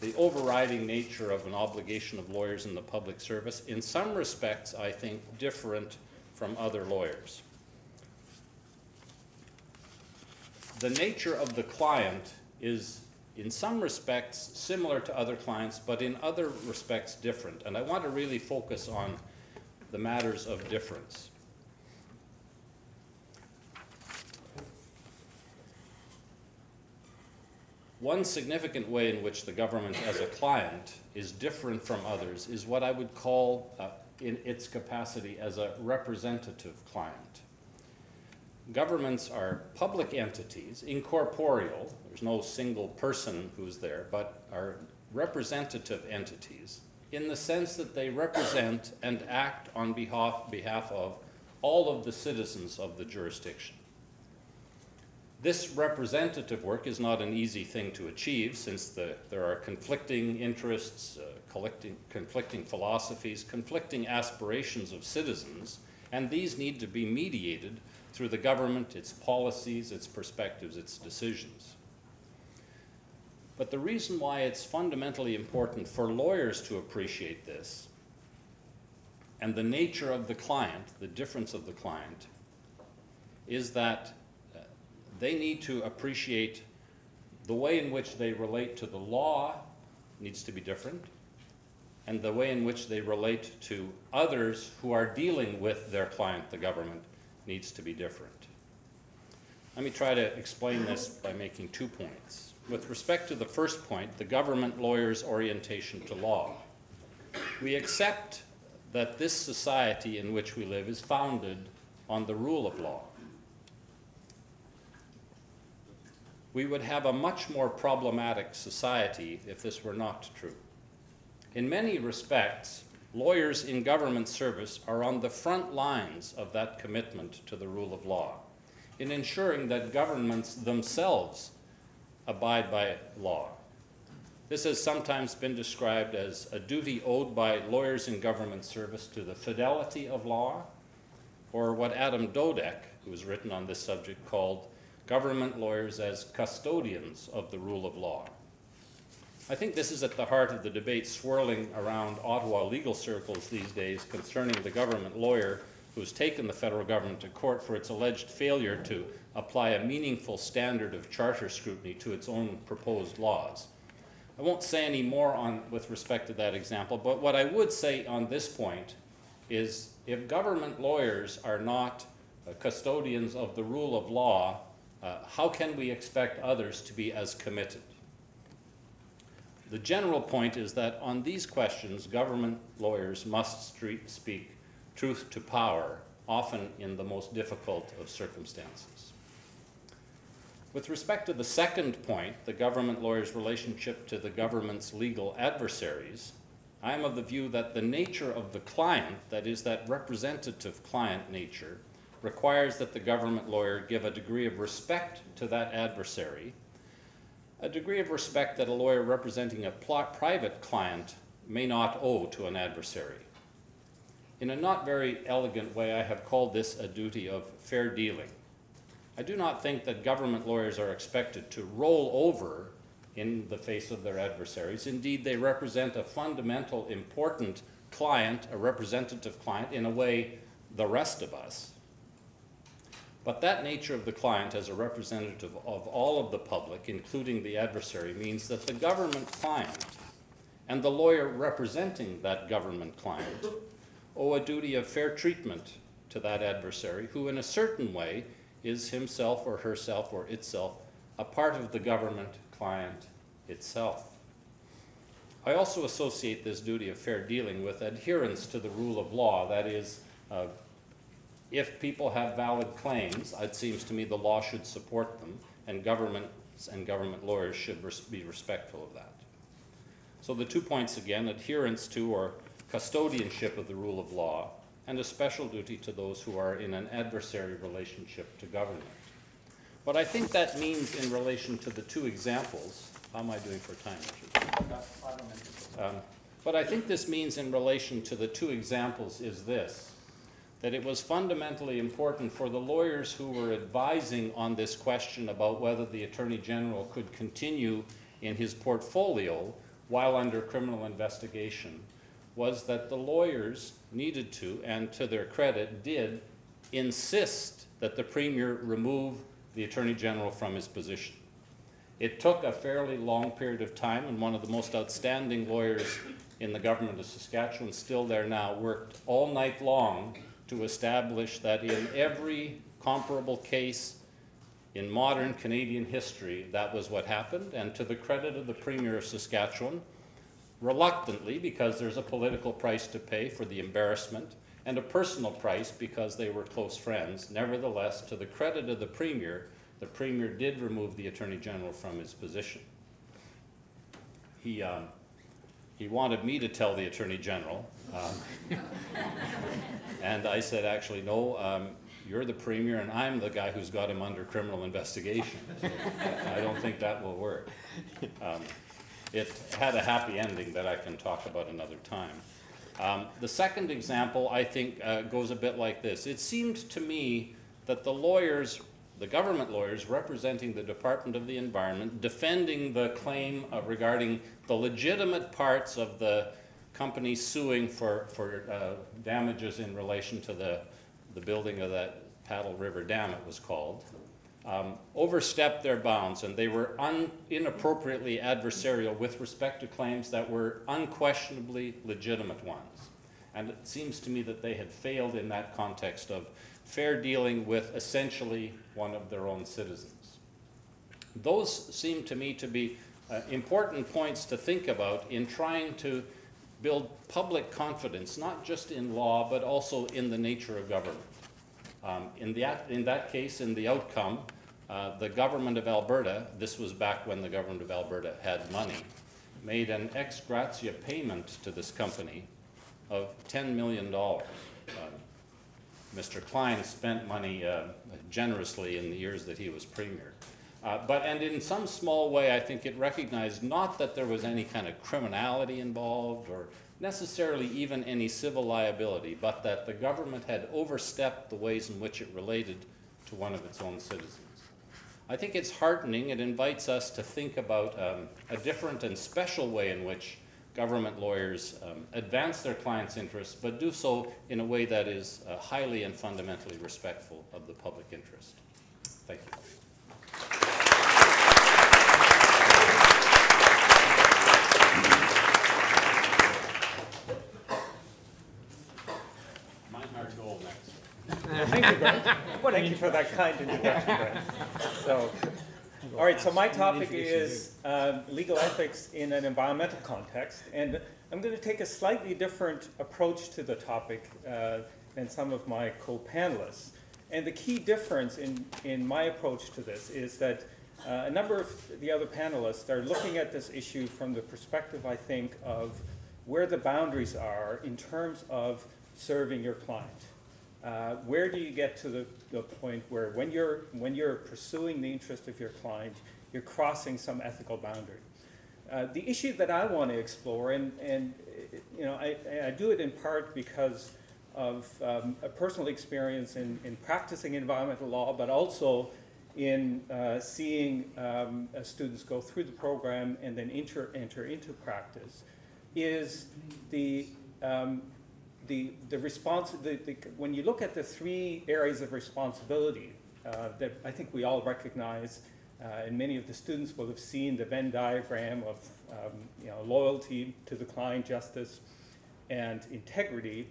the overriding nature of an obligation of lawyers in the public service, in some respects, I think, different from other lawyers. the nature of the client is in some respects similar to other clients, but in other respects different. And I want to really focus on the matters of difference. One significant way in which the government as a client is different from others is what I would call uh, in its capacity as a representative client. Governments are public entities, incorporeal, there's no single person who's there, but are representative entities in the sense that they represent and act on behalf, behalf of all of the citizens of the jurisdiction. This representative work is not an easy thing to achieve, since the, there are conflicting interests, uh, collecting, conflicting philosophies, conflicting aspirations of citizens, and these need to be mediated through the government, its policies, its perspectives, its decisions. But the reason why it's fundamentally important for lawyers to appreciate this and the nature of the client, the difference of the client, is that uh, they need to appreciate the way in which they relate to the law needs to be different, and the way in which they relate to others who are dealing with their client, the government, needs to be different. Let me try to explain this by making two points. With respect to the first point, the government lawyer's orientation to law, we accept that this society in which we live is founded on the rule of law. We would have a much more problematic society if this were not true. In many respects, lawyers in government service are on the front lines of that commitment to the rule of law in ensuring that governments themselves abide by law. This has sometimes been described as a duty owed by lawyers in government service to the fidelity of law, or what Adam Dodek, who has written on this subject, called government lawyers as custodians of the rule of law. I think this is at the heart of the debate swirling around Ottawa legal circles these days concerning the government lawyer who's taken the federal government to court for its alleged failure to apply a meaningful standard of charter scrutiny to its own proposed laws. I won't say any more on, with respect to that example, but what I would say on this point is if government lawyers are not uh, custodians of the rule of law, uh, how can we expect others to be as committed? The general point is that on these questions, government lawyers must speak truth to power, often in the most difficult of circumstances. With respect to the second point, the government lawyer's relationship to the government's legal adversaries, I am of the view that the nature of the client, that is, that representative client nature, requires that the government lawyer give a degree of respect to that adversary, a degree of respect that a lawyer representing a private client may not owe to an adversary. In a not very elegant way, I have called this a duty of fair dealing. I do not think that government lawyers are expected to roll over in the face of their adversaries. Indeed, they represent a fundamental, important client, a representative client, in a way the rest of us. But that nature of the client as a representative of all of the public, including the adversary, means that the government client and the lawyer representing that government client owe a duty of fair treatment to that adversary, who in a certain way is himself or herself or itself a part of the government client itself. I also associate this duty of fair dealing with adherence to the rule of law, that is, uh, if people have valid claims, it seems to me the law should support them, and governments and government lawyers should res- be respectful of that. So the two points again, adherence to or custodianship of the rule of law, and a special duty to those who are in an adversary relationship to government. What I think that means in relation to the two examples, how am I doing for time, Richard? Um, what I think this means in relation to the two examples is this, that it was fundamentally important for the lawyers who were advising on this question about whether the Attorney General could continue in his portfolio while under criminal investigation, was that the lawyers needed to, and to their credit did, insist that the Premier remove the Attorney General from his position. It took a fairly long period of time, and one of the most outstanding lawyers in the government of Saskatchewan, still there now, worked all night long to establish that in every comparable case in modern Canadian history, that was what happened. And to the credit of the Premier of Saskatchewan, reluctantly, because there's a political price to pay for the embarrassment and a personal price because they were close friends, nevertheless, to the credit of the Premier, the Premier did remove the Attorney General from his position. He, um, he wanted me to tell the Attorney General, um, and I said, actually, no, um, you're the Premier and I'm the guy who's got him under criminal investigation. So I don't think that will work. Um, it had a happy ending that I can talk about another time. Um, the second example, I think, uh, goes a bit like this. It seemed to me that the lawyers, the government lawyers representing the Department of the Environment, defending the claim of regarding the legitimate parts of the company suing for, for uh, damages in relation to the the building of that Paddle River Dam, it was called, um, overstepped their bounds, and they were un inappropriately adversarial with respect to claims that were unquestionably legitimate ones. And it seems to me that they had failed in that context of fair dealing with essentially one of their own citizens. Those seem to me to be uh, important points to think about in trying to build public confidence, not just in law, but also in the nature of government. Um, in, the act, in that case, in the outcome, uh, the government of Alberta, this was back when the government of Alberta had money, made an ex gratia payment to this company of ten million dollars. Uh, Mister Klein spent money uh, generously in the years that he was Premier. Uh, but, and in some small way, I think it recognized not that there was any kind of criminality involved or necessarily even any civil liability, but that the government had overstepped the ways in which it related to one of its own citizens. I think it's heartening. It invites us to think about um, a different and special way in which government lawyers um, advance their clients' interests, but do so in a way that is uh, highly and fundamentally respectful of the public interest. Thank you. Thank you, Brent. Thank you for that kind introduction, Brent. So, all right, so my topic is uh, legal ethics in an environmental context, and I'm going to take a slightly different approach to the topic uh, than some of my co-panelists. And the key difference in, in my approach to this is that uh, a number of the other panelists are looking at this issue from the perspective, I think, of where the boundaries are in terms of serving your client. Uh, where do you get to the, the point where when you're, when you're pursuing the interest of your client, you're crossing some ethical boundary? Uh, the issue that I want to explore, and, and you know, I, I do it in part because of um, a personal experience in, in practicing environmental law, but also in uh, seeing um, students go through the program and then enter, enter into practice, is the um, The, the response, the, the, when you look at the three areas of responsibility uh, that I think we all recognize, uh, and many of the students will have seen the Venn diagram of um, you know, loyalty to the client, justice, and integrity,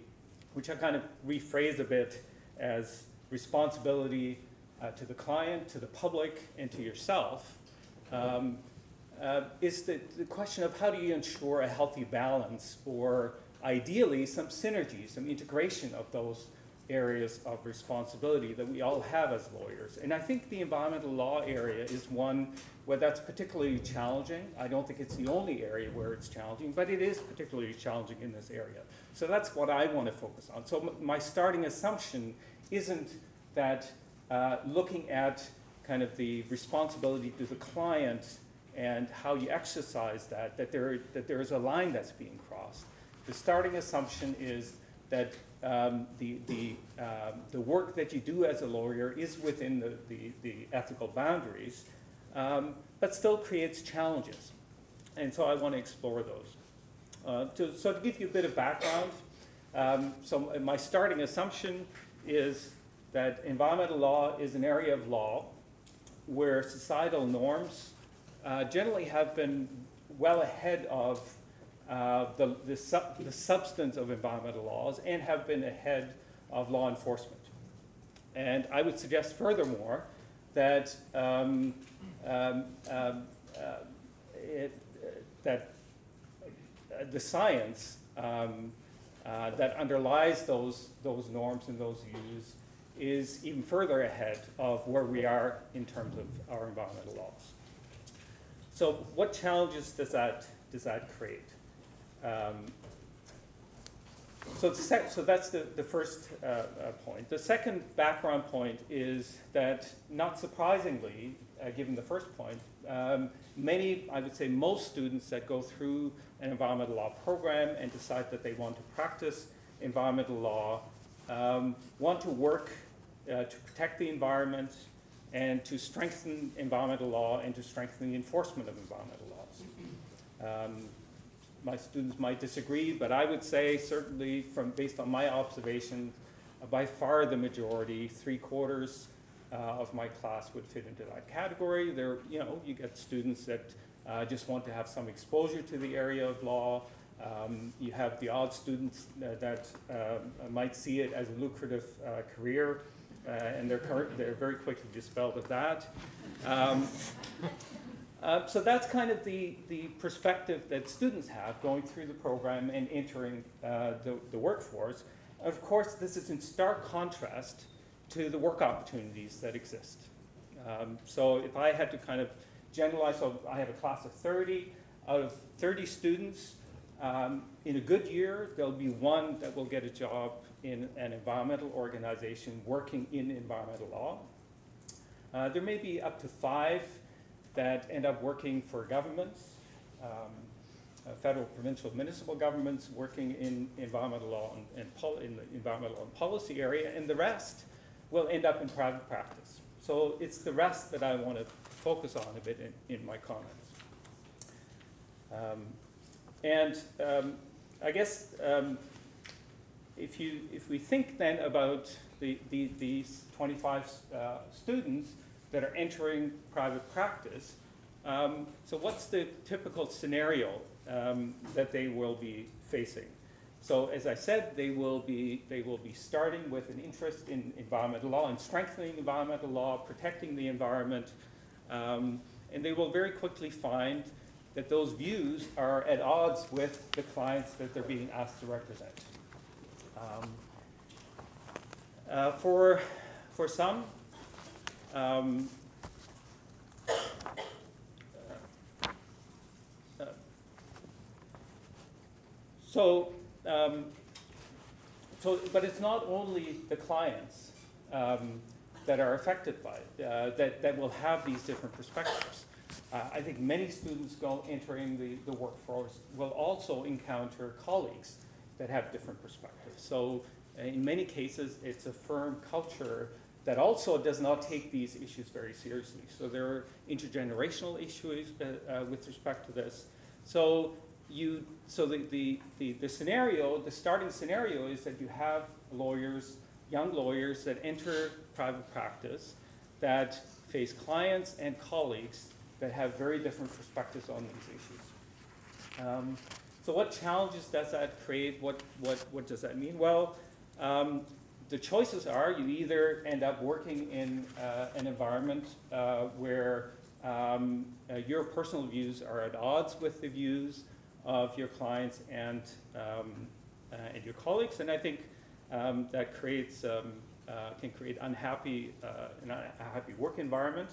which I kind of rephrase a bit as responsibility uh, to the client, to the public, and to yourself, um, uh, is the, the question of how do you ensure a healthy balance, or ideally, some synergy, some integration of those areas of responsibility that we all have as lawyers. And I think the environmental law area is one where that's particularly challenging. I don't think it's the only area where it's challenging, but it is particularly challenging in this area. So that's what I want to focus on. So my starting assumption isn't that uh, looking at kind of the responsibility to the client and how you exercise that, that there, that there is a line that's being crossed. The starting assumption is that um, the, the, uh, the work that you do as a lawyer is within the, the, the ethical boundaries, um, but still creates challenges. And so I want to explore those. Uh, to, so to give you a bit of background, um, so my starting assumption is that environmental law is an area of law where societal norms uh, generally have been well ahead of uh, the, the, su the substance of environmental laws and have been ahead of law enforcement. And I would suggest furthermore that um, um, um, uh, it, uh, that uh, the science um, uh, that underlies those, those norms and those views is even further ahead of where we are in terms of our environmental laws. So what challenges does that, does that create? Um, so, sec so that's the, the first uh, uh, point. The second background point is that, not surprisingly, uh, given the first point, um, many, I would say most students that go through an environmental law program and decide that they want to practice environmental law um, want to work uh, to protect the environment and to strengthen environmental law and to strengthen the enforcement of environmental laws. Um, my students might disagree, but I would say certainly from based on my observation, uh, by far the majority, three quarters uh, of my class would fit into that category. There, you know, you get students that uh, just want to have some exposure to the area of law. Um, you have the odd students that, that uh, might see it as a lucrative uh, career. Uh, and they're, current, they're very quickly dispelled of that. Um, uh, so that's kind of the, the perspective that students have going through the program and entering uh, the, the workforce. Of course, this is in stark contrast to the work opportunities that exist. Um, so if I had to kind of generalize, so I have a class of thirty. Out of thirty students, um, in a good year, there'll be one that will get a job in an environmental organization working in environmental law. Uh, there may be up to five that end up working for governments, um, uh, federal, provincial, municipal governments working in environmental law and, and pol in the environmental and policy area, and the rest will end up in private practice. So it's the rest that I want to focus on a bit in, in my comments. Um, and um, I guess um, If, you, if we think then about the, the, these twenty-five uh, students that are entering private practice, um, so what's the typical scenario um, that they will be facing? So as I said, they will be, they will be starting with an interest in environmental law and strengthening environmental law, protecting the environment, um, and they will very quickly find that those views are at odds with the clients that they're being asked to represent. Um, uh, for, for some, um, uh, uh, so, um, so, but it's not only the clients um, that are affected by it, uh, that, that will have these different perspectives. Uh, I think many students go entering the, the workforce will also encounter colleagues that have different perspectives. So in many cases, it's a firm culture that also does not take these issues very seriously. So there are intergenerational issues uh, with respect to this. So you, so the, the, the, the scenario, the starting scenario is that you have lawyers, young lawyers that enter private practice that face clients and colleagues that have very different perspectives on these issues. Um, So what challenges does that create? What, what, what does that mean? Well, um, the choices are you either end up working in uh, an environment uh, where um, uh, your personal views are at odds with the views of your clients and, um, uh, and your colleagues. And I think um, that creates, um, uh, can create unhappy, uh, an unhappy work environment.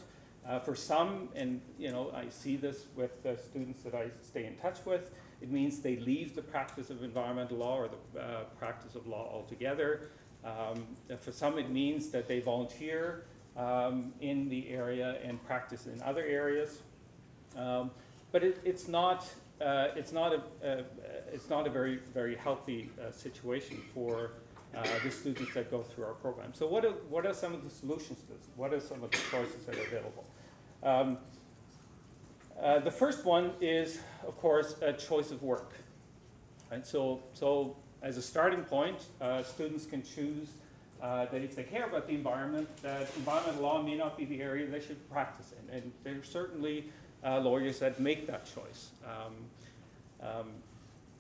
Uh, for some, and you know, I see this with the students that I stay in touch with, it means they leave the practice of environmental law or the uh, practice of law altogether. Um, for some, it means that they volunteer um, in the area and practice in other areas. Um, but it, it's not uh, it's not a uh, it's not a very very healthy uh, situation for uh, the students that go through our program. So what are, what are some of the solutions to this? What are some of the choices that are available? Um, Uh, the first one is, of course, a choice of work. Right? So, so as a starting point, uh, students can choose uh, that if they care about the environment, that environmental law may not be the area they should practice in. And there are certainly uh, lawyers that make that choice. Um, um,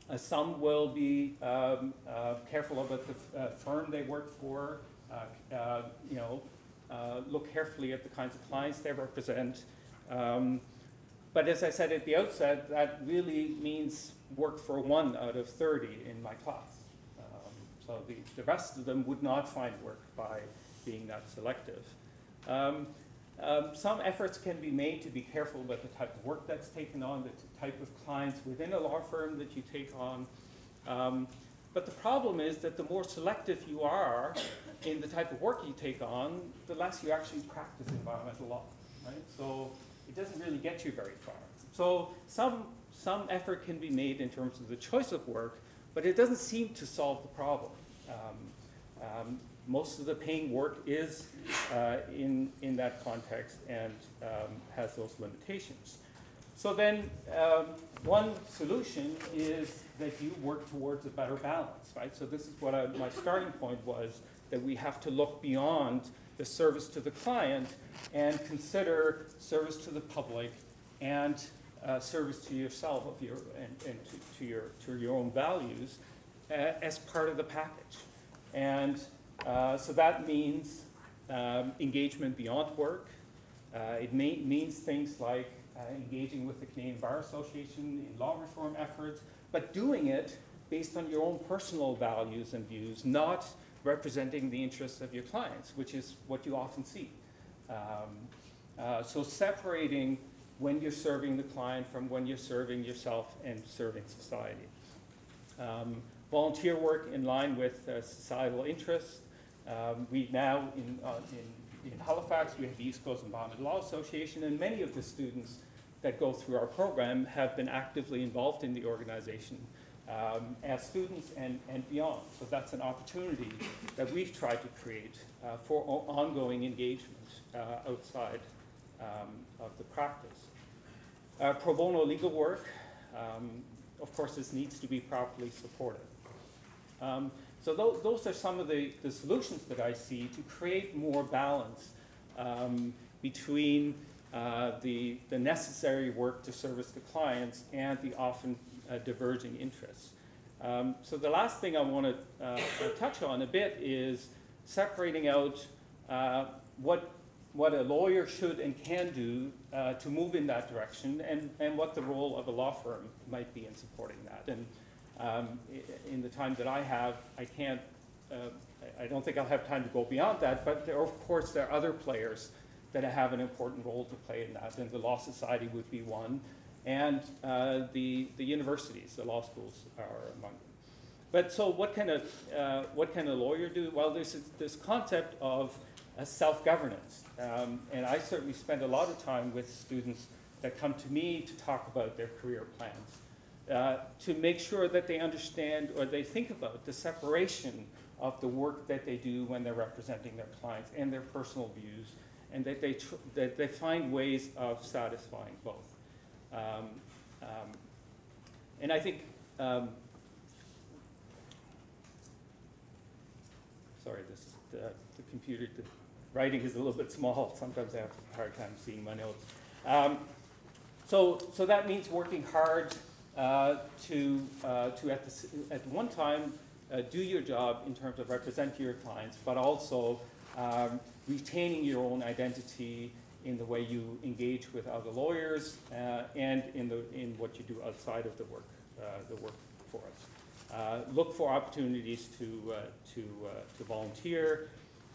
uh, some will be um, uh, careful about the uh, firm they work for, uh, uh, you know, uh, look carefully at the kinds of clients they represent. Um, But as I said at the outset, that really means work for one out of thirty in my class. Um, so the, the rest of them would not find work by being that selective. Um, um, some efforts can be made to be careful about the type of work that's taken on, the type of clients within a law firm that you take on. Um, but the problem is that the more selective you are in the type of work you take on, the less you actually practice environmental law, right? So it doesn't really get you very far. So some, some effort can be made in terms of the choice of work, but it doesn't seem to solve the problem. Um, um, most of the paying work is uh, in, in that context and um, has those limitations. So then um, one solution is that you work towards a better balance, right? So this is what I, my starting point was, that we have to look beyond the service to the client and consider service to the public and uh, service to yourself of your, and, and to, to, your, to your own values uh, as part of the package. And uh, so that means um, engagement beyond work. Uh, it may, means things like uh, engaging with the Canadian Bar Association in law reform efforts, but doing it based on your own personal values and views, not representing the interests of your clients, which is what you often see. Um, uh, so separating when you're serving the client from when you're serving yourself and serving society. Um, volunteer work in line with uh, societal interests. Um, we now, in, uh, in, in Halifax, we have the East Coast Environmental Law Association, and many of the students that go through our program have been actively involved in the organization Um, as students and, and beyond. So that's an opportunity that we've tried to create uh, for ongoing engagement uh, outside um, of the practice. Uh, pro bono legal work, um, of course, this needs to be properly supported. Um, so th those are some of the, the solutions that I see to create more balance um, between uh, the, the necessary work to service the clients and the often Uh, diverging interests. Um, so the last thing I want to uh, touch on a bit is separating out uh, what, what a lawyer should and can do uh, to move in that direction, and, and what the role of a law firm might be in supporting that. And um, in the time that I have, I can't, uh, I don't think I'll have time to go beyond that, but there, of course there are other players that have an important role to play in that, and the Law Society would be one. And uh, the, the universities, the law schools are among them. But so what can a, uh, what can a lawyer do? Well, there's this concept of uh, self-governance. Um, and I certainly spend a lot of time with students that come to me to talk about their career plans, uh, to make sure that they understand or they think about the separation of the work that they do when they're representing their clients and their personal views, and that they, tr that they find ways of satisfying both. Um, um, and I think, um, sorry, this is the, the computer, the writing is a little bit small. Sometimes I have a hard time seeing my notes. Um, so, so that means working hard uh, to, uh, to at, the, at one time, uh, do your job in terms of representing your clients, but also um, retaining your own identity in the way you engage with other lawyers uh, and in, the, in what you do outside of the work, uh, the workforce. Uh, look for opportunities to, uh, to, uh, to volunteer,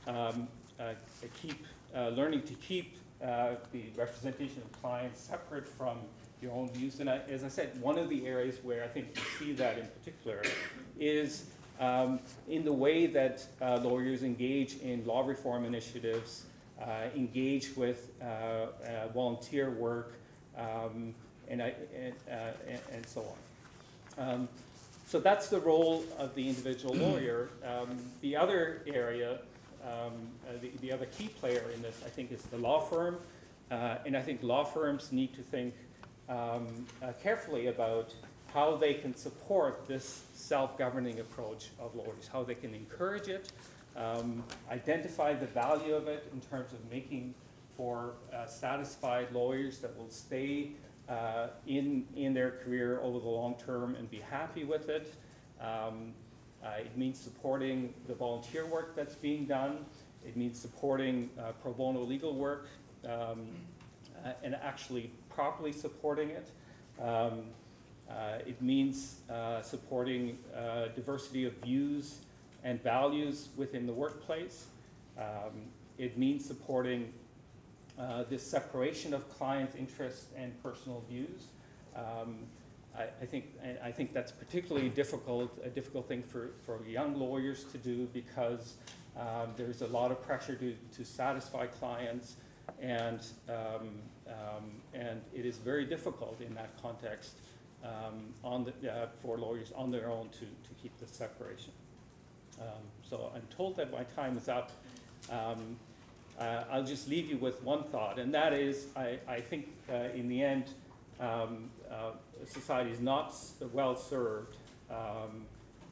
um, uh, keep uh, learning to keep uh, the representation of clients separate from your own views. And I, as I said, one of the areas where I think we see that in particular is um, in the way that uh, lawyers engage in law reform initiatives, Uh, engage with uh, uh, volunteer work, um, and, I, and, uh, and, and so on. Um, so that's the role of the individual lawyer. Um, the other area, um, uh, the, the other key player in this, I think, is the law firm. Uh, and I think law firms need to think um, uh, carefully about how they can support this self-governing approach of lawyers, how they can encourage it, um, identify the value of it in terms of making for uh, satisfied lawyers that will stay uh, in, in their career over the long term and be happy with it. Um, uh, it means supporting the volunteer work that's being done. It means supporting uh, pro bono legal work um, uh, and actually properly supporting it. Um, uh, it means uh, supporting uh, diversity of views and values within the workplace. Um, it means supporting uh, this separation of clients' interests and personal views. Um, I, I think I think that's particularly difficult a difficult thing for for young lawyers to do, because Um, there's a lot of pressure to, to satisfy clients, and um, um, and it is very difficult in that context um, on the, uh, for lawyers on their own to, to keep the separation. Um, so I'm told that my time is up. Um, uh, I'll just leave you with one thought, and that is I, I think uh, in the end um, uh, society is not well served um,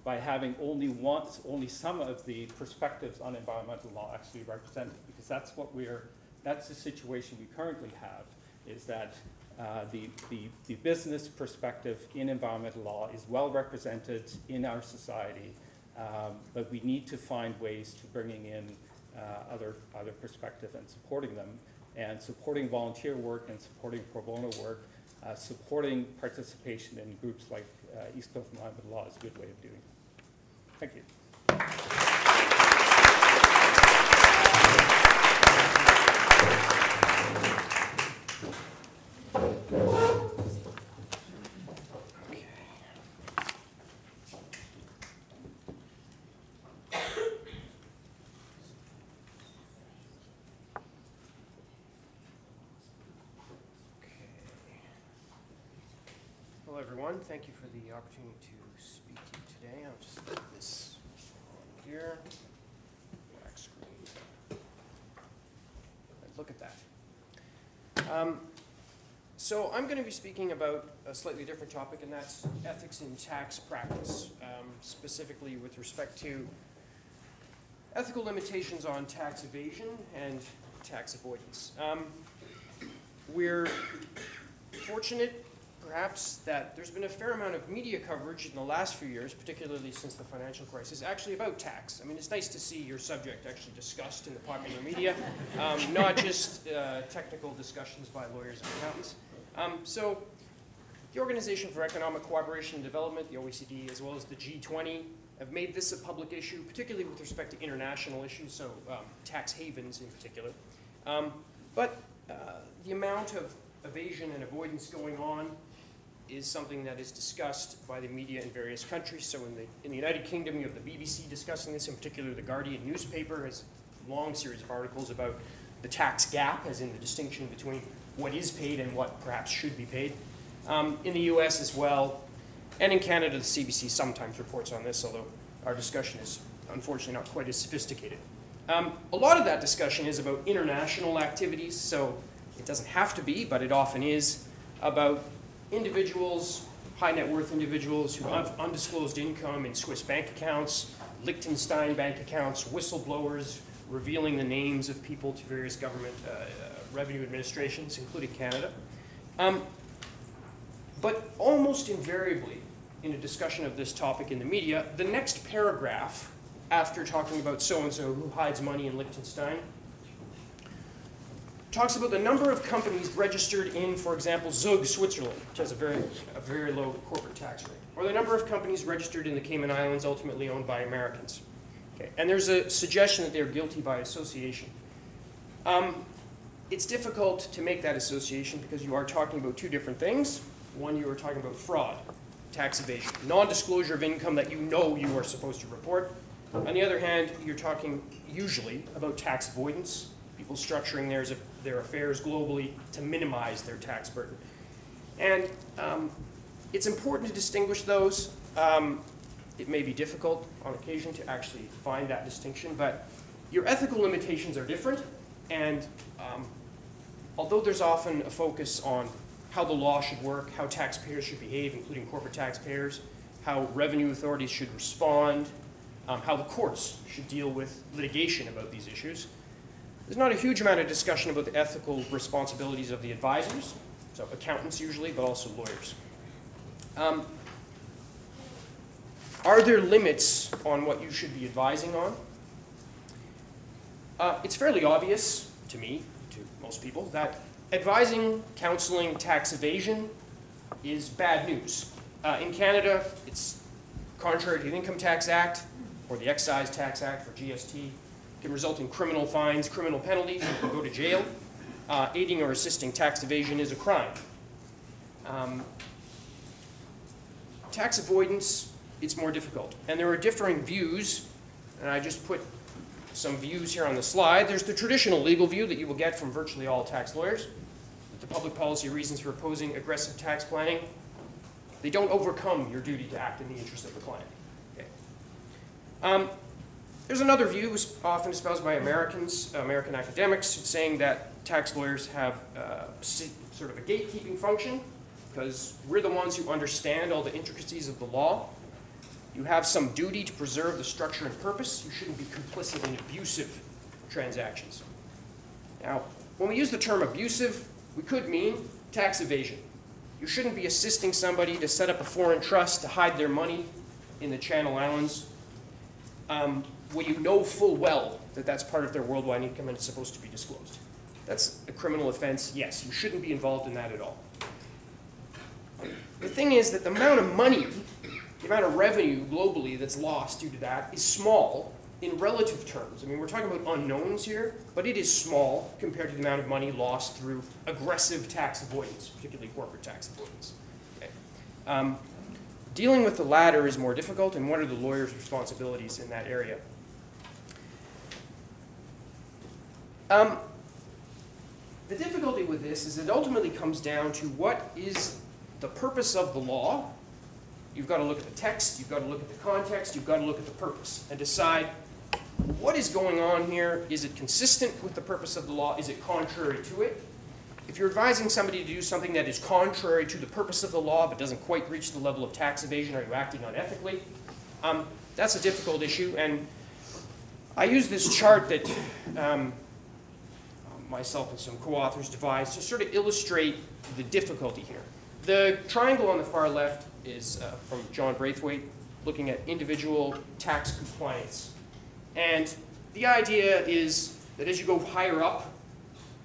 by having only once, only some of the perspectives on environmental law actually represented, because that's what we're, that's the situation we currently have, is that uh, the, the, the business perspective in environmental law is well represented in our society, um, but we need to find ways to bringing in uh, other, other perspective and supporting them, and supporting volunteer work and supporting pro bono work. Uh, supporting participation in groups like uh, East Coast Environmental Law is a good way of doing it. Thank you. Thank you for the opportunity to speak to you today. I'll just leave this on here. Black screen. Look at that. Um, so I'm going to be speaking about a slightly different topic, and that's ethics in tax practice, um, specifically with respect to ethical limitations on tax evasion and tax avoidance. Um, we're fortunate, perhaps, that there's been a fair amount of media coverage in the last few years, particularly since the financial crisis, actually about tax. I mean, it's nice to see your subject actually discussed in the popular media, um, not just uh, technical discussions by lawyers and accountants. Um, so the Organization for Economic Cooperation and Development, the O E C D, as well as the G twenty, have made this a public issue, particularly with respect to international issues, so um, tax havens in particular. Um, but uh, the amount of evasion and avoidance going on is something that is discussed by the media in various countries. So in the, in the United Kingdom, you have the B B C discussing this. In particular, the Guardian newspaper has a long series of articles about the tax gap, as in the distinction between what is paid and what perhaps should be paid. Um, in the U S as well, and in Canada, the C B C sometimes reports on this, although our discussion is unfortunately not quite as sophisticated. Um, a lot of that discussion is about international activities, so it doesn't have to be, but it often is, about individuals, high net worth individuals who have undisclosed income in Swiss bank accounts, Liechtenstein bank accounts, whistleblowers revealing the names of people to various government uh, uh, revenue administrations, including Canada. Um, but almost invariably, in a discussion of this topic in the media, the next paragraph, after talking about so-and-so who hides money in Liechtenstein, talks about the number of companies registered in, for example, Zug, Switzerland, which has a very, a very low corporate tax rate, or the number of companies registered in the Cayman Islands ultimately owned by Americans. Okay. And there's a suggestion that they're guilty by association. Um, it's difficult to make that association because you are talking about two different things. One, you are talking about fraud, tax evasion, non-disclosure of income that you know you are supposed to report. On the other hand, you're talking usually about tax avoidance, people structuring theirs of their affairs globally to minimize their tax burden. And um, it's important to distinguish those. Um, it may be difficult on occasion to actually find that distinction, but your ethical limitations are different. And um, although there's often a focus on how the law should work, how taxpayers should behave, including corporate taxpayers, how revenue authorities should respond, um, how the courts should deal with litigation about these issues. There's not a huge amount of discussion about the ethical responsibilities of the advisors, so accountants usually, but also lawyers. Um, are there limits on what you should be advising on? Uh, it's fairly obvious to me, to most people, that advising, counseling, tax evasion is bad news. Uh, in Canada, it's contrary to the Income Tax Act or the Excise Tax Act for G S T. It can result in criminal fines, criminal penalties, you can go to jail. Uh, aiding or assisting tax evasion is a crime. Um, tax avoidance, it's more difficult. And there are differing views, and I just put some views here on the slide. There's the traditional legal view that you will get from virtually all tax lawyers, that the public policy reasons for opposing aggressive tax planning, they don't overcome your duty to act in the interest of the client. Okay. Um, there's another view often espoused by Americans, American academics, saying that tax lawyers have uh, sort of a gatekeeping function because we're the ones who understand all the intricacies of the law. You have some duty to preserve the structure and purpose. You shouldn't be complicit in abusive transactions. Now, when we use the term abusive, we could mean tax evasion. You shouldn't be assisting somebody to set up a foreign trust to hide their money in the Channel Islands um, when you know full well that that's part of their worldwide income and it's supposed to be disclosed. That's a criminal offense, yes. You shouldn't be involved in that at all. The thing is that the amount of money, the amount of revenue globally that's lost due to that is small in relative terms. I mean, we're talking about unknowns here, but it is small compared to the amount of money lost through aggressive tax avoidance, particularly corporate tax avoidance. Okay. Um, dealing with the latter is more difficult, and what are the lawyers' responsibilities in that area? Um, the difficulty with this is it ultimately comes down to what is the purpose of the law. You've got to look at the text, you've got to look at the context, you've got to look at the purpose and decide what is going on here. Is it consistent with the purpose of the law? Is it contrary to it? If you're advising somebody to do something that is contrary to the purpose of the law but doesn't quite reach the level of tax evasion, are you acting unethically? Um, that's a difficult issue, and I use this chart that um, myself and some co-authors devised to sort of illustrate the difficulty here. The triangle on the far left is uh, from John Braithwaite, looking at individual tax compliance. And the idea is that as you go higher up,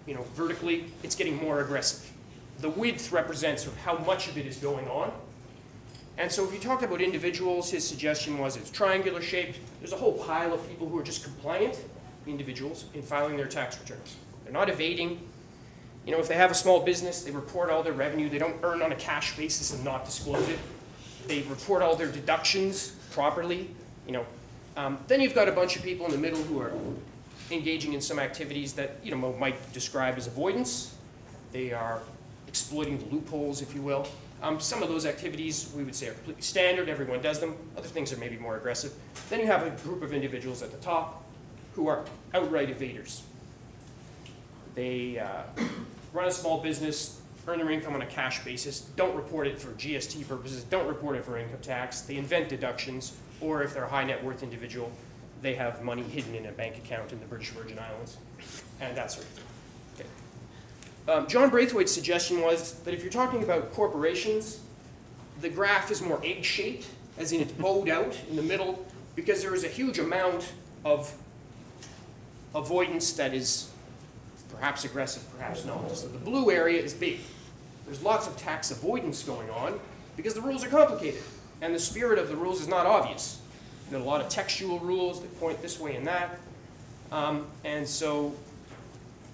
you know, vertically, it's getting more aggressive. The width represents sort of how much of it is going on. And so if you talked about individuals, his suggestion was it's triangular shaped. There's a whole pile of people who are just compliant individuals in filing their tax returns. They're not evading. You know, if they have a small business, they report all their revenue. They don't earn on a cash basis and not disclose it. They report all their deductions properly. You know, um, then you've got a bunch of people in the middle who are engaging in some activities that, you know, might describe as avoidance. They are exploiting the loopholes, if you will. Um, some of those activities we would say are completely standard. Everyone does them. Other things are maybe more aggressive. Then you have a group of individuals at the top who are outright evaders. They uh, run a small business, earn their income on a cash basis, don't report it for G S T purposes, don't report it for income tax, they invent deductions, or if they're a high net worth individual, they have money hidden in a bank account in the British Virgin Islands, and that sort of thing. Okay. Um, John Braithwaite's suggestion was that if you're talking about corporations, the graph is more egg-shaped, as in it's bowed out in the middle, because there is a huge amount of avoidance that is perhaps aggressive, perhaps not. So the blue area is big. There's lots of tax avoidance going on because the rules are complicated and the spirit of the rules is not obvious. There are a lot of textual rules that point this way and that. Um, and so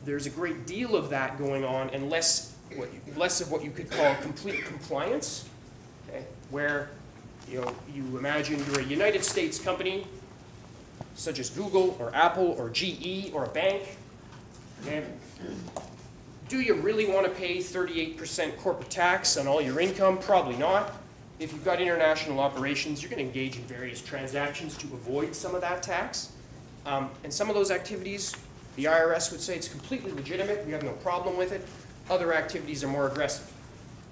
there's a great deal of that going on and less, what you, less of what you could call complete compliance, okay, where you know, you imagine you're a United States company such as Google or Apple or G E or a bank. Okay. Do you really want to pay thirty-eight percent corporate tax on all your income? Probably not. If you've got international operations, you're going to engage in various transactions to avoid some of that tax. Um, and some of those activities, the I R S would say it's completely legitimate. We have no problem with it. Other activities are more aggressive.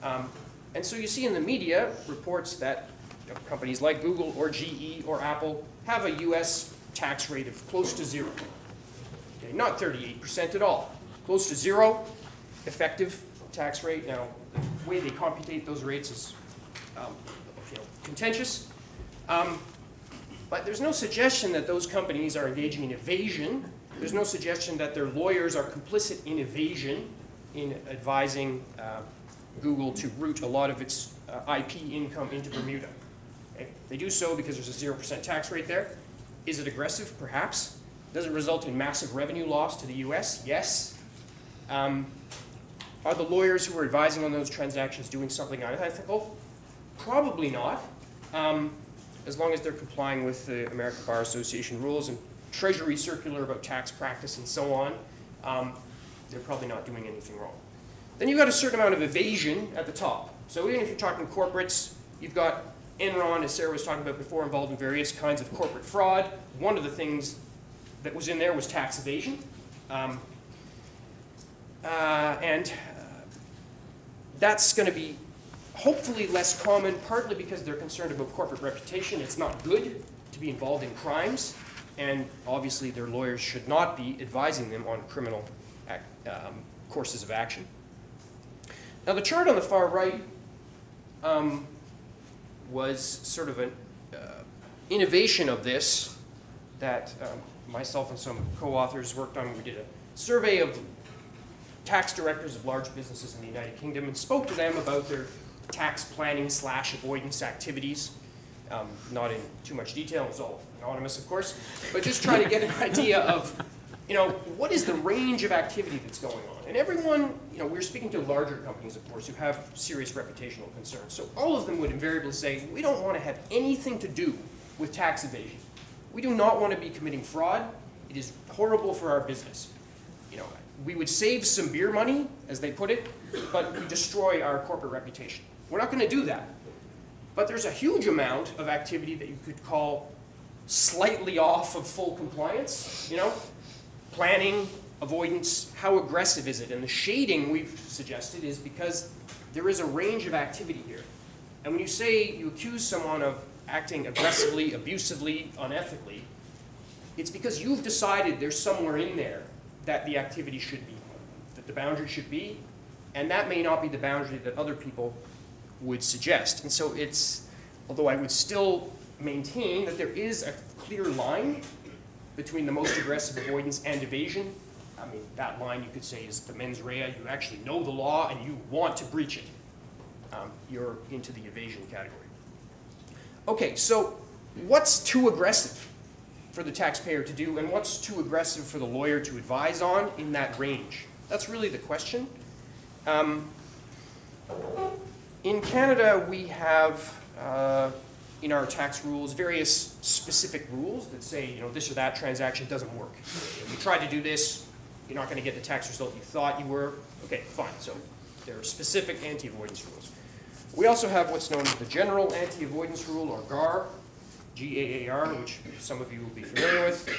Um, and so you see in the media reports that companies like Google or G E or Apple have a U S tax rate of close to zero. Okay, not thirty-eight percent at all. Close to zero effective tax rate. Now, the way they computate those rates is um, you know, contentious. Um, but there's no suggestion that those companies are engaging in evasion. There's no suggestion that their lawyers are complicit in evasion in advising uh, Google to route a lot of its uh, I P income into Bermuda. Okay. They do so because there's a zero percent tax rate there. Is it aggressive? Perhaps. Does it result in massive revenue loss to the U S? Yes. Um, are the lawyers who are advising on those transactions doing something unethical? Probably not, um, as long as they're complying with the American Bar Association rules and Treasury circular about tax practice and so on. Um, they're probably not doing anything wrong. Then you've got a certain amount of evasion at the top. So even if you're talking corporates, you've got Enron, as Sarah was talking about before, involved in various kinds of corporate fraud. One of the things that was in there was tax evasion. Um, uh, and uh, that's going to be hopefully less common, partly because they're concerned about corporate reputation. It's not good to be involved in crimes. And obviously, their lawyers should not be advising them on criminal act, um, courses of action. Now, the chart on the far right um, was sort of an uh, innovation of this that um, myself and some co-authors worked on. We did a survey of tax directors of large businesses in the United Kingdom and spoke to them about their tax planning slash avoidance activities, um, not in too much detail. It was all anonymous, of course, but just trying to get an idea of, you know, what is the range of activity that's going on? And everyone, you know, we're speaking to larger companies, of course, who have serious reputational concerns. So all of them would invariably say, we don't want to have anything to do with tax evasion. We do not want to be committing fraud. It is horrible for our business. You know, we would save some beer money, as they put it, but we destroy our corporate reputation. We're not going to do that. But there's a huge amount of activity that you could call slightly off of full compliance, you know, planning, avoidance, how aggressive is it? And the shading we've suggested is because there is a range of activity here. And when you say you accuse someone of acting aggressively, abusively, unethically, it's because you've decided there's somewhere in there that the activity should be, that the boundary should be, and that may not be the boundary that other people would suggest. And so it's, although I would still maintain that there is a clear line between the most aggressive avoidance and evasion. I mean, that line you could say is the mens rea. You actually know the law and you want to breach it. Um, you're into the evasion category. Okay, so what's too aggressive for the taxpayer to do and what's too aggressive for the lawyer to advise on in that range? That's really the question. Um, in Canada, we have uh, in our tax rules, various specific rules that say, you know, this or that transaction doesn't work. If you try to do this, you're not going to get the tax result you thought you were. Okay, fine. So there are specific anti-avoidance rules. We also have what's known as the General Anti-Avoidance Rule, or GAR, G A A R, which some of you will be familiar with,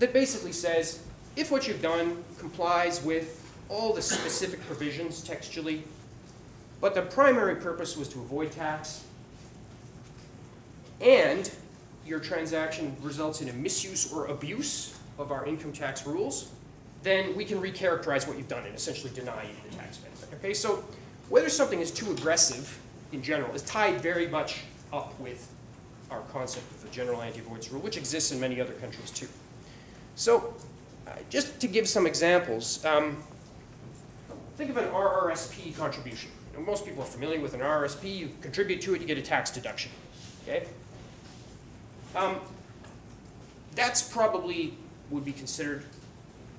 that basically says, if what you've done complies with all the specific provisions textually, but the primary purpose was to avoid tax, and your transaction results in a misuse or abuse of our income tax rules, then we can recharacterize what you've done and essentially deny you the tax benefit. Okay, so whether something is too aggressive in general is tied very much up with our concept of the general anti-avoidance rule, which exists in many other countries too. So uh, just to give some examples, um, think of an R R S P contribution. You know, most people are familiar with an R R S P. You contribute to it, you get a tax deduction. Okay. Um, that's probably would be considered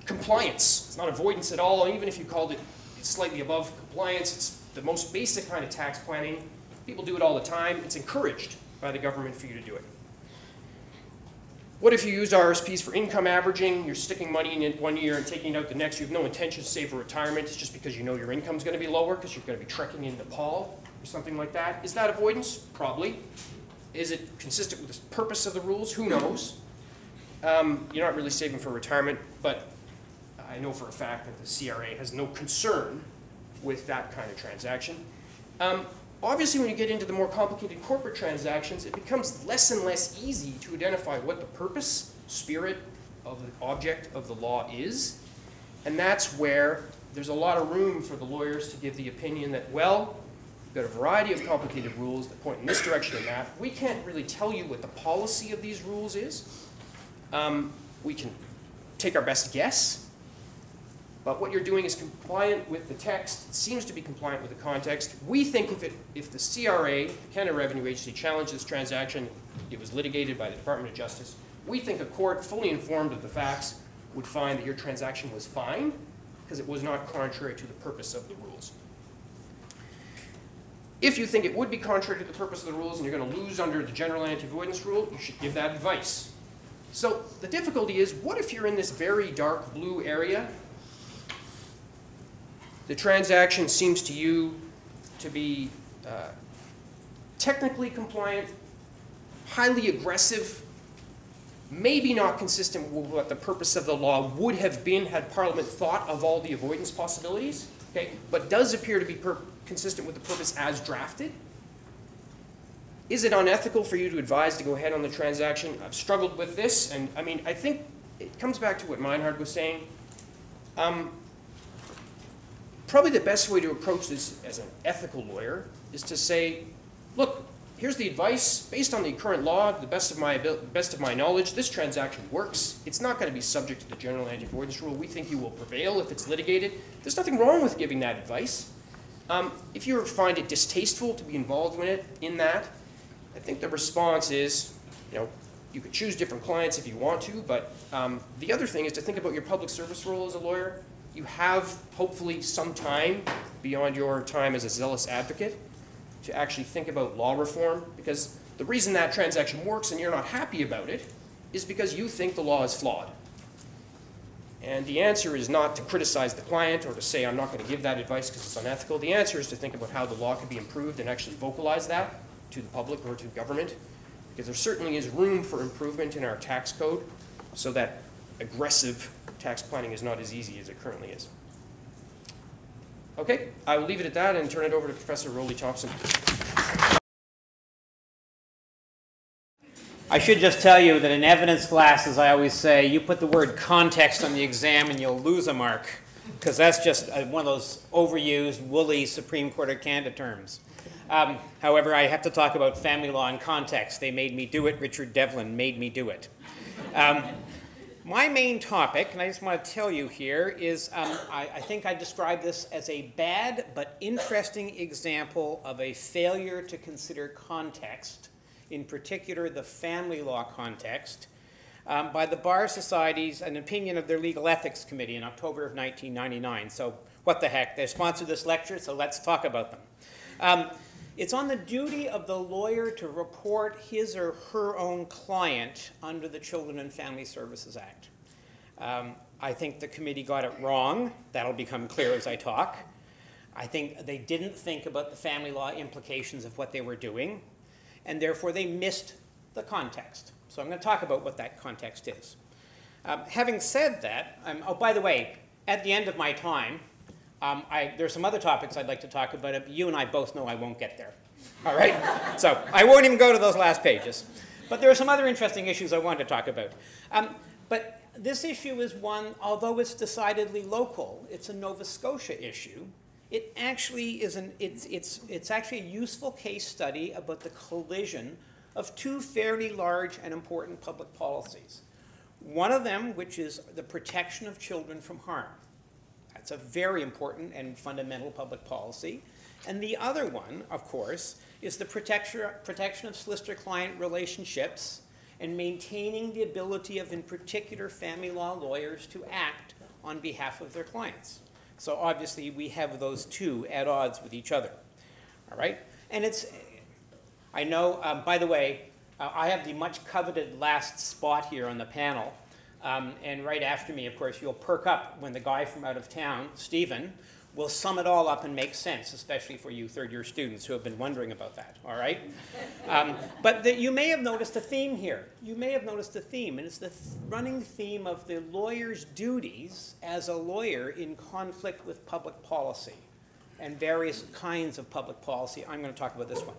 compliance. It's not avoidance at all. Even if you called it slightly above compliance, it's the most basic kind of tax planning. People do it all the time. It's encouraged by the government for you to do it. What if you used R R S Ps for income averaging? You're sticking money in it one year and taking it out the next. You have no intention to save for retirement. It's just because you know your income's going to be lower because you're going to be trekking in Nepal or something like that. Is that avoidance? Probably. Is it consistent with the purpose of the rules? Who knows? Um, you're not really saving for retirement, but I know for a fact that the C R A has no concern with that kind of transaction. Um, Obviously, when you get into the more complicated corporate transactions, it becomes less and less easy to identify what the purpose, spirit, of the object of the law is. And that's where there's a lot of room for the lawyers to give the opinion that, well, you've got a variety of complicated rules that point in this direction and that. We can't really tell you what the policy of these rules is. Um, we can take our best guess. But what you're doing is compliant with the text. It seems to be compliant with the context. We think if, it, if the C R A, the Canada Revenue Agency, challenged this transaction, it was litigated by the Department of Justice, we think a court fully informed of the facts would find that your transaction was fine because it was not contrary to the purpose of the rules. If you think it would be contrary to the purpose of the rules and you're going to lose under the general anti-avoidance rule, you should give that advice. So the difficulty is, what if you're in this very dark blue area? The transaction seems to you to be uh, technically compliant, highly aggressive, maybe not consistent with what the purpose of the law would have been had Parliament thought of all the avoidance possibilities, okay, but does appear to be per consistent with the purpose as drafted. Is it unethical for you to advise to go ahead on the transaction? I've struggled with this, and I mean, I think it comes back to what Meinhard was saying. Um, Probably the best way to approach this as an ethical lawyer is to say, look, here's the advice. Based on the current law, to the best of my ability, best of my knowledge, this transaction works. It's not going to be subject to the general anti-avoidance rule. We think you will prevail if it's litigated. There's nothing wrong with giving that advice. Um, if you find it distasteful to be involved in it, in that, I think the response is, you know, you could choose different clients if you want to, but um, the other thing is to think about your public service role as a lawyer. You have, hopefully, some time beyond your time as a zealous advocate to actually think about law reform, because the reason that transaction works and you're not happy about it is because you think the law is flawed. And the answer is not to criticize the client or to say, I'm not going to give that advice because it's unethical. The answer is to think about how the law can be improved and actually vocalize that to the public or to government, because there certainly is room for improvement in our tax code so that aggressive tax planning is not as easy as it currently is. Okay, I will leave it at that and turn it over to Professor Rollie Thompson. I should just tell you that in evidence classes, I always say, you put the word context on the exam and you'll lose a mark, because that's just one of those overused, woolly Supreme Court of Canada terms. Um, however, I have to talk about family law and context. They made me do it. Richard Devlin made me do it. Um, My main topic, and I just want to tell you here, is um, I, I think I describe this as a bad but interesting example of a failure to consider context, in particular the family law context, um, by the Bar Society's, an opinion of their Legal Ethics Committee in October of nineteen ninety-nine. So what the heck, they sponsored this lecture, so let's talk about them. Um, It's on the duty of the lawyer to report his or her own client under the Children and Family Services Act. Um, I think the committee got it wrong. That'll become clear as I talk. I think they didn't think about the family law implications of what they were doing, and therefore they missed the context. So I'm going to talk about what that context is. Um, having said that, um, oh, by the way, at the end of my time, Um, I, there's some other topics I'd like to talk about, but you and I both know I won't get there. All right? So I won't even go to those last pages. But there are some other interesting issues I wanted to talk about. Um, but this issue is one, although it's decidedly local, it's a Nova Scotia issue. It actually is an, it's, it's, it's actually a useful case study about the collision of two fairly large and important public policies. One of them, which is the protection of children from harm. It's a very important and fundamental public policy. And the other one, of course, is the protection of solicitor-client relationships and maintaining the ability of, in particular, family law lawyers to act on behalf of their clients. So obviously, we have those two at odds with each other. All right? And it's, I know, um, by the way, uh, I have the much coveted last spot here on the panel. Um, and right after me, of course, you'll perk up when the guy from out of town, Stephen, will sum it all up and make sense, especially for you third-year students who have been wondering about that, all right? Um, but the, you may have noticed a theme here. You may have noticed a theme, and it's the th- running theme of the lawyer's duties as a lawyer in conflict with public policy. and various kinds of public policy. I'm going to talk about this one.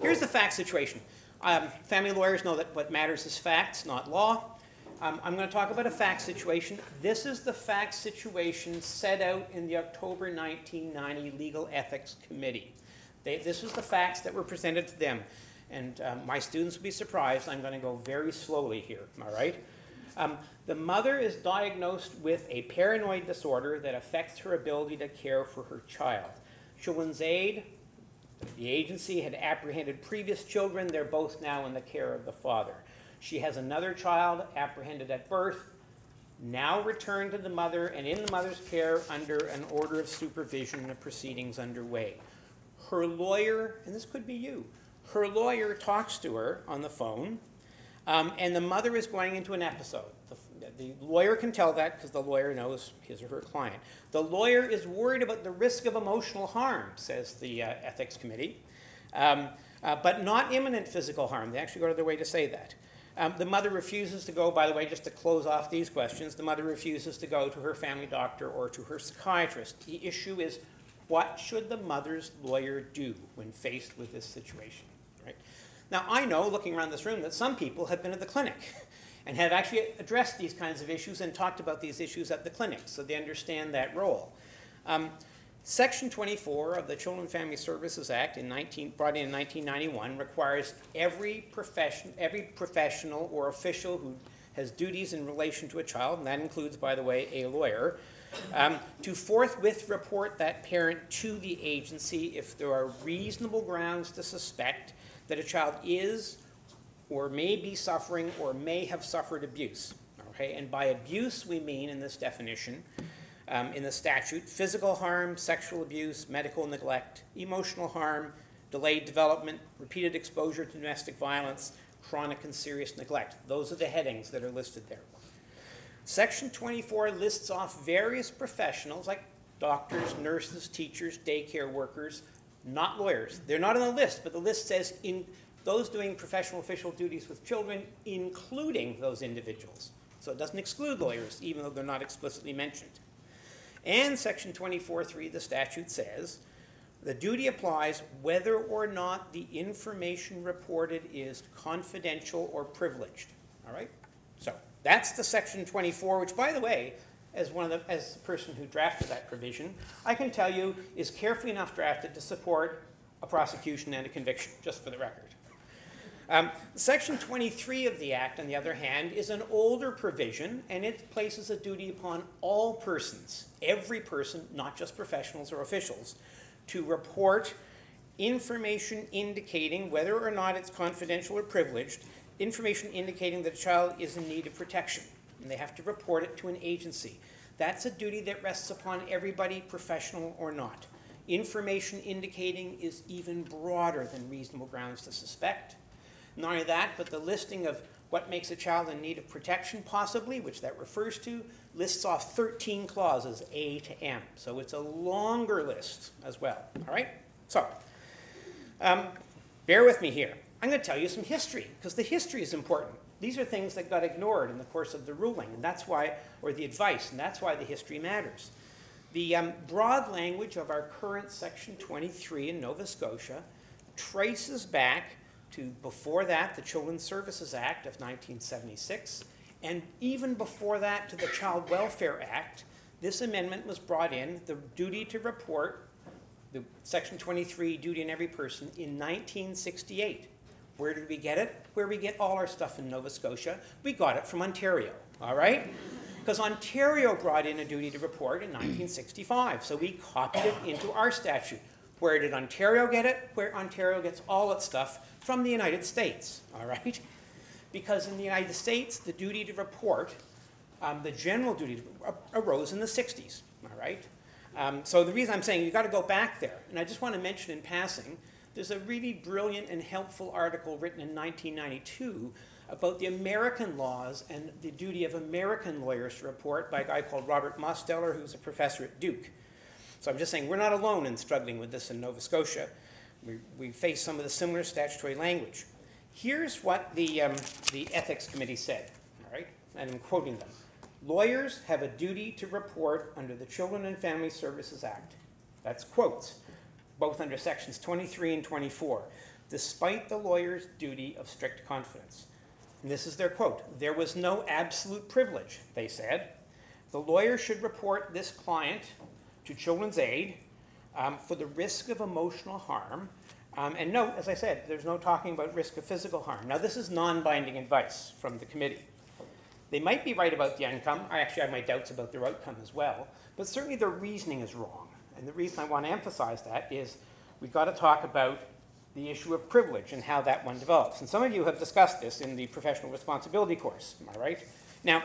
Here's the fact situation. Um, family lawyers know that what matters is facts, not law. Um, I'm going to talk about a fact situation. This is the fact situation set out in the October nineteen ninety Legal Ethics Committee. They, this is the facts that were presented to them. And um, my students will be surprised. I'm going to go very slowly here, all right? Um, the mother is diagnosed with a paranoid disorder that affects her ability to care for her child. Children's Aid, the agency, had apprehended previous children. They're both now in the care of the father. She has another child apprehended at birth, now returned to the mother and in the mother's care under an order of supervision and proceedings underway. Her lawyer, and this could be you, her lawyer talks to her on the phone, um, and the mother is going into an episode. The, the lawyer can tell that because the lawyer knows his or her client. The lawyer is worried about the risk of emotional harm, says the uh, ethics committee, um, uh, but not imminent physical harm. They actually go to their way to say that. Um, the mother refuses to go, by the way, just to close off these questions, the mother refuses to go to her family doctor or to her psychiatrist. The issue is, what should the mother's lawyer do when faced with this situation? Right? Now, I know, looking around this room, that some people have been at the clinic and have actually addressed these kinds of issues and talked about these issues at the clinic, so they understand that role. Um, Section twenty-four of the Children and Family Services Act, in nineteen, brought in in nineteen ninety-one, requires every profession, every professional or official who has duties in relation to a child, and that includes, by the way, a lawyer, um, to forthwith report that parent to the agency if there are reasonable grounds to suspect that a child is or may be suffering or may have suffered abuse. Okay? And by abuse, we mean, in this definition, Um, in the statute, physical harm, sexual abuse, medical neglect, emotional harm, delayed development, repeated exposure to domestic violence, chronic and serious neglect. Those are the headings that are listed there. Section twenty-four lists off various professionals like doctors, nurses, teachers, daycare workers, not lawyers. They're not on the list, but the list says in those doing professional official duties with children, including those individuals. So it doesn't exclude lawyers, even though they're not explicitly mentioned. And Section twenty-four three, the statute says, the duty applies whether or not the information reported is confidential or privileged. All right? So that's the Section twenty-four, which, by the way, as one of the, as the person who drafted that provision, I can tell you is carefully enough drafted to support a prosecution and a conviction, just for the record. Um, Section twenty-three of the Act, on the other hand, is an older provision, and it places a duty upon all persons, every person, not just professionals or officials, to report information indicating, whether or not it's confidential or privileged, information indicating that a child is in need of protection, and they have to report it to an agency. That's a duty that rests upon everybody, professional or not. Information indicating is even broader than reasonable grounds to suspect. Not only that, but the listing of what makes a child in need of protection possibly, which that refers to, lists off thirteen clauses, A to M. So it's a longer list as well, all right? So um, bear with me here. I'm going to tell you some history, because the history is important. These are things that got ignored in the course of the ruling, and that's why, or the advice, and that's why the history matters. The um, broad language of our current Section twenty-three in Nova Scotia traces back to before that, the Children's Services Act of nineteen seventy-six, and even before that to the Child Welfare Act. This amendment was brought in, the duty to report, the Section twenty-three duty on every person, in nineteen sixty-eight. Where did we get it? Where we get all our stuff in Nova Scotia. We got it from Ontario, all right? Because Ontario brought in a duty to report in nineteen sixty-five, so we copied it into our statute. Where did Ontario get it? Where Ontario gets all its stuff from the United States, all right? Because in the United States, the duty to report, um, the general duty to report, arose in the sixties, all right? Um, so the reason I'm saying you've got to go back there, and I just want to mention in passing, there's a really brilliant and helpful article written in nineteen ninety-two about the American laws and the duty of American lawyers to report by a guy called Robert Mosteller, who's a professor at Duke. So I'm just saying we're not alone in struggling with this in Nova Scotia. We, we face some of the similar statutory language. Here's what the, um, the Ethics Committee said, all right? And I'm quoting them. Lawyers have a duty to report under the Children and Family Services Act. That's quotes. both under sections twenty-three and twenty-four, despite the lawyer's duty of strict confidence. And this is their quote. "There was no absolute privilege," they said. "The lawyer should report this client to Children's Aid um, for the risk of emotional harm." Um, and note, as I said, there's no talking about risk of physical harm. Now, this is non-binding advice from the committee. They might be right about the outcome. I actually have my doubts about their outcome as well. But certainly their reasoning is wrong. And the reason I want to emphasize that is we've got to talk about the issue of privilege and how that one develops. And some of you have discussed this in the professional responsibility course. Am I right? Now,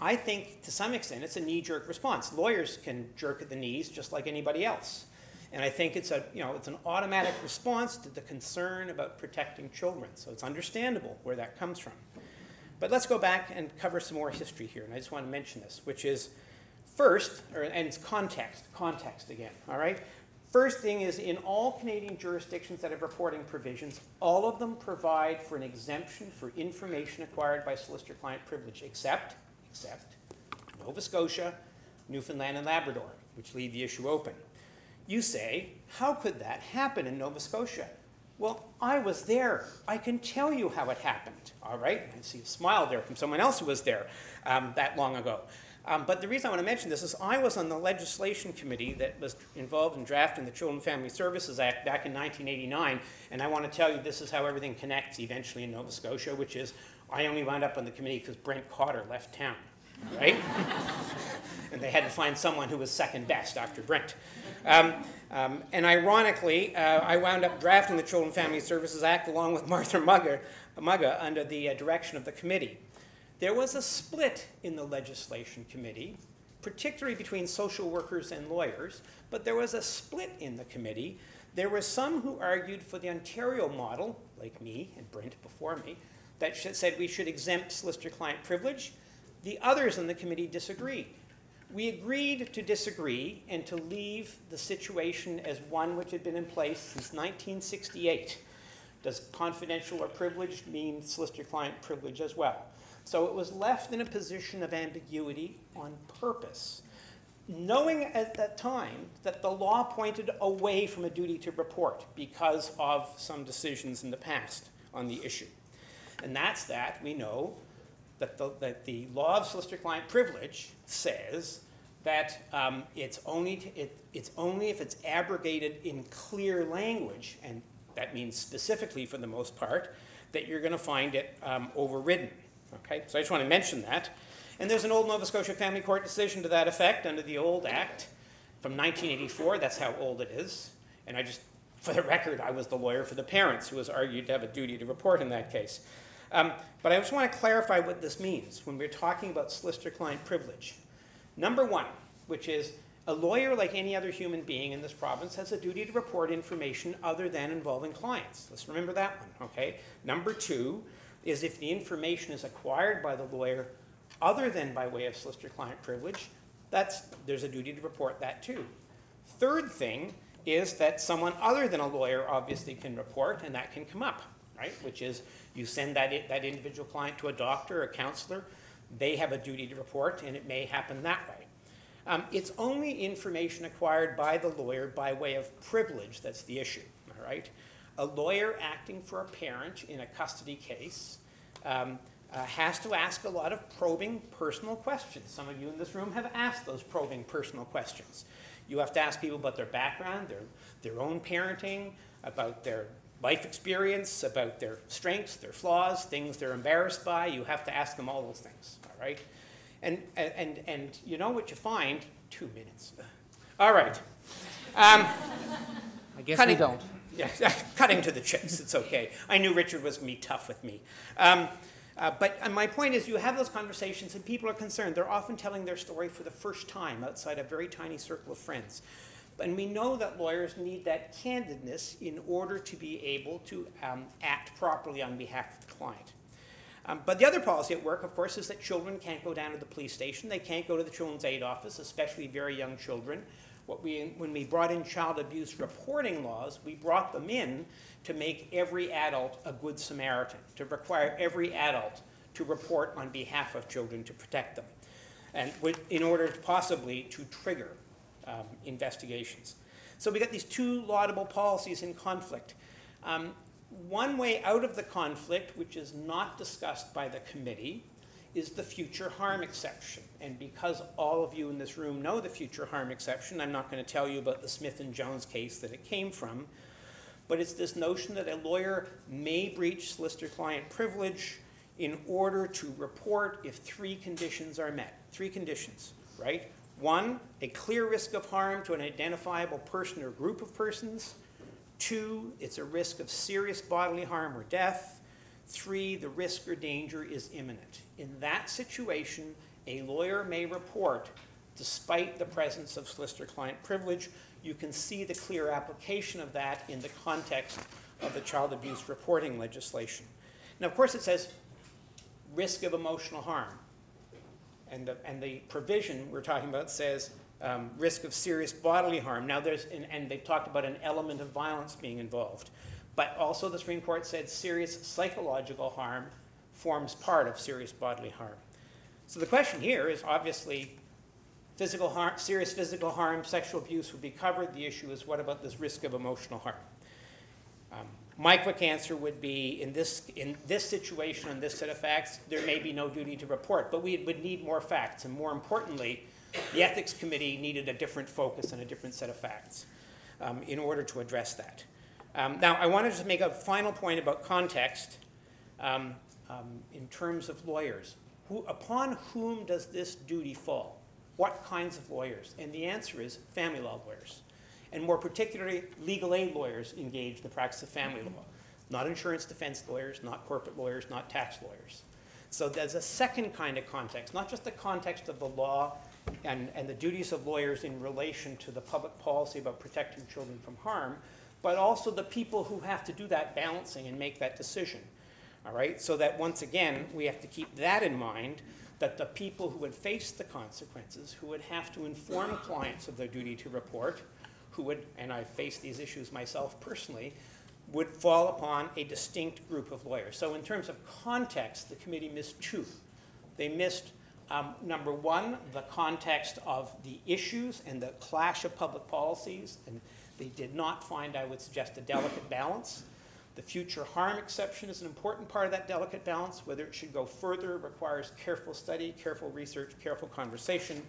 I think to some extent it's a knee-jerk response. Lawyers can jerk at the knees just like anybody else. And I think it's a, you know, it's an automatic response to the concern about protecting children. So it's understandable where that comes from. But let's go back and cover some more history here. And I just want to mention this, which is first, or, and it's context, context again, all right? First thing is, in all Canadian jurisdictions that have reporting provisions, all of them provide for an exemption for information acquired by solicitor-client privilege, except, except Nova Scotia, Newfoundland, and Labrador, which leave the issue open. You say, how could that happen in Nova Scotia? Well, I was there. I can tell you how it happened, all right? I see a smile there from someone else who was there um, that long ago. Um, but the reason I want to mention this is I was on the legislation committee that was involved in drafting the Children and Family Services Act back in nineteen eighty-nine, and I want to tell you this is how everything connects eventually in Nova Scotia, which is I only wound up on the committee because Brent Cotter left town, right? And they had to find someone who was second best, Doctor Brent. Um, um, and ironically, uh, I wound up drafting the Children and Family Services Act along with Martha Mugga, Mugga under the uh, direction of the committee. There was a split in the legislation committee, particularly between social workers and lawyers, but there was a split in the committee. There were some who argued for the Ontario model, like me and Brent before me, that said we should exempt solicitor-client privilege. The others in the committee disagreed. We agreed to disagree and to leave the situation as one which had been in place since nineteen sixty-eight. Does confidential or privileged mean solicitor-client privilege as well? So it was left in a position of ambiguity on purpose, knowing at that time that the law pointed away from a duty to report because of some decisions in the past on the issue. And that's that. We know that the, that the law of solicitor-client privilege says that um, it's, only to, it, it's only if it's abrogated in clear language, and that means specifically for the most part, that you're going to find it um, overridden. Okay, so I just want to mention that. And there's an old Nova Scotia Family Court decision to that effect under the old act from nineteen eighty-four. That's how old it is. And I just, for the record, I was the lawyer for the parents who was argued to have a duty to report in that case. Um, but I just want to clarify what this means when we're talking about solicitor-client privilege. Number one, which is a lawyer like any other human being in this province has a duty to report information other than involving clients. Let's remember that one, okay? Number two is if the information is acquired by the lawyer other than by way of solicitor-client privilege, that's, there's a duty to report that too. Third thing is that someone other than a lawyer obviously can report, and that can come up, right? Which is you send that, that individual client to a doctor or a counselor, they have a duty to report, and it may happen that way. Um, it's only information acquired by the lawyer by way of privilege that's the issue, all right? A lawyer acting for a parent in a custody case um, uh, has to ask a lot of probing personal questions. Some of you in this room have asked those probing personal questions. You have to ask people about their background, their, their own parenting, about their life experience, about their strengths, their flaws, things they're embarrassed by. You have to ask them all those things, all right? And, and, and you know what you find? Two minutes. All right. Um, I guess cutting, we don't. Yeah, cutting to the chase, it's okay. I knew Richard was going to be tough with me. Um, uh, but uh, my point is you have those conversations and people are concerned. They're often telling their story for the first time outside a very tiny circle of friends. And we know that lawyers need that candidness in order to be able to um, act properly on behalf of the client. Um, but the other policy at work, of course, is that children can't go down to the police station. They can't go to the Children's Aid office, especially very young children. What we, when we brought in child abuse reporting laws, we brought them in to make every adult a good Samaritan, to require every adult to report on behalf of children to protect them, and in order to possibly to trigger um, investigations. So we got these two laudable policies in conflict. Um, one way out of the conflict, which is not discussed by the committee, is the future harm exception. And because all of you in this room know the future harm exception, I'm not going to tell you about the Smith and Jones case that it came from, but it's this notion that a lawyer may breach solicitor-client privilege in order to report if three conditions are met. Three conditions, right? One, a clear risk of harm to an identifiable person or group of persons. Two, it's a risk of serious bodily harm or death. Three, the risk or danger is imminent. In that situation, a lawyer may report despite the presence of solicitor-client privilege. You can see the clear application of that in the context of the child abuse reporting legislation. Now, of course, it says risk of emotional harm. And the, and the provision we're talking about says um, risk of serious bodily harm. Now, there's, an, and they've talked about an element of violence being involved. But also the Supreme Court said serious psychological harm forms part of serious bodily harm. So the question here is obviously physical harm, serious physical harm, sexual abuse would be covered. The issue is what about this risk of emotional harm? Um, my quick answer would be in this, in this situation, on this set of facts, there may be no duty to report, but we would need more facts. And more importantly, the Ethics Committee needed a different focus and a different set of facts um, in order to address that. Um, now, I wanted to make a final point about context um, um, in terms of lawyers. Who, upon whom does this duty fall? What kinds of lawyers? And the answer is family law lawyers. And more particularly, legal aid lawyers engage in the practice of family law. Not insurance defense lawyers, not corporate lawyers, not tax lawyers. So there's a second kind of context, not just the context of the law and, and the duties of lawyers in relation to the public policy about protecting children from harm, but also the people who have to do that balancing and make that decision, all right? So that once again, we have to keep that in mind, that the people who would face the consequences, who would have to inform clients of their duty to report, who would, and I've faced these issues myself personally, would fall upon a distinct group of lawyers. So in terms of context, the committee missed two. They missed, um, number one, the context of the issues and the clash of public policies, and they did not find, I would suggest, a delicate balance. The future harm exception is an important part of that delicate balance. Whether it should go further requires careful study, careful research, careful conversation.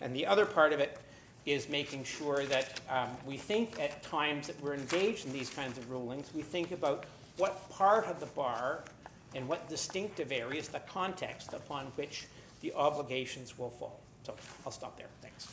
And the other part of it is making sure that um, we think at times that we're engaged in these kinds of rulings, we think about what part of the bar and what distinctive areas, the context upon which the obligations will fall. So I'll stop there. Thanks.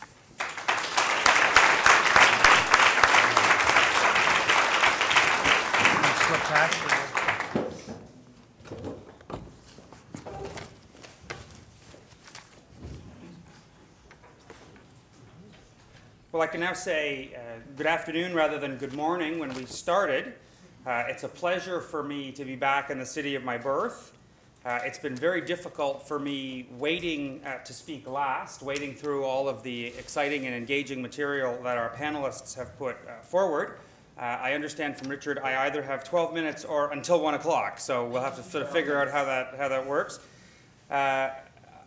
Well, I can now say uh, good afternoon rather than good morning when we started. Uh, it's a pleasure for me to be back in the city of my birth. Uh, it's been very difficult for me waiting uh, to speak last, waiting through all of the exciting and engaging material that our panelists have put uh, forward. Uh, I understand from Richard, I either have twelve minutes or until one o'clock, so we'll have to sort of figure out how that, how that works. Uh,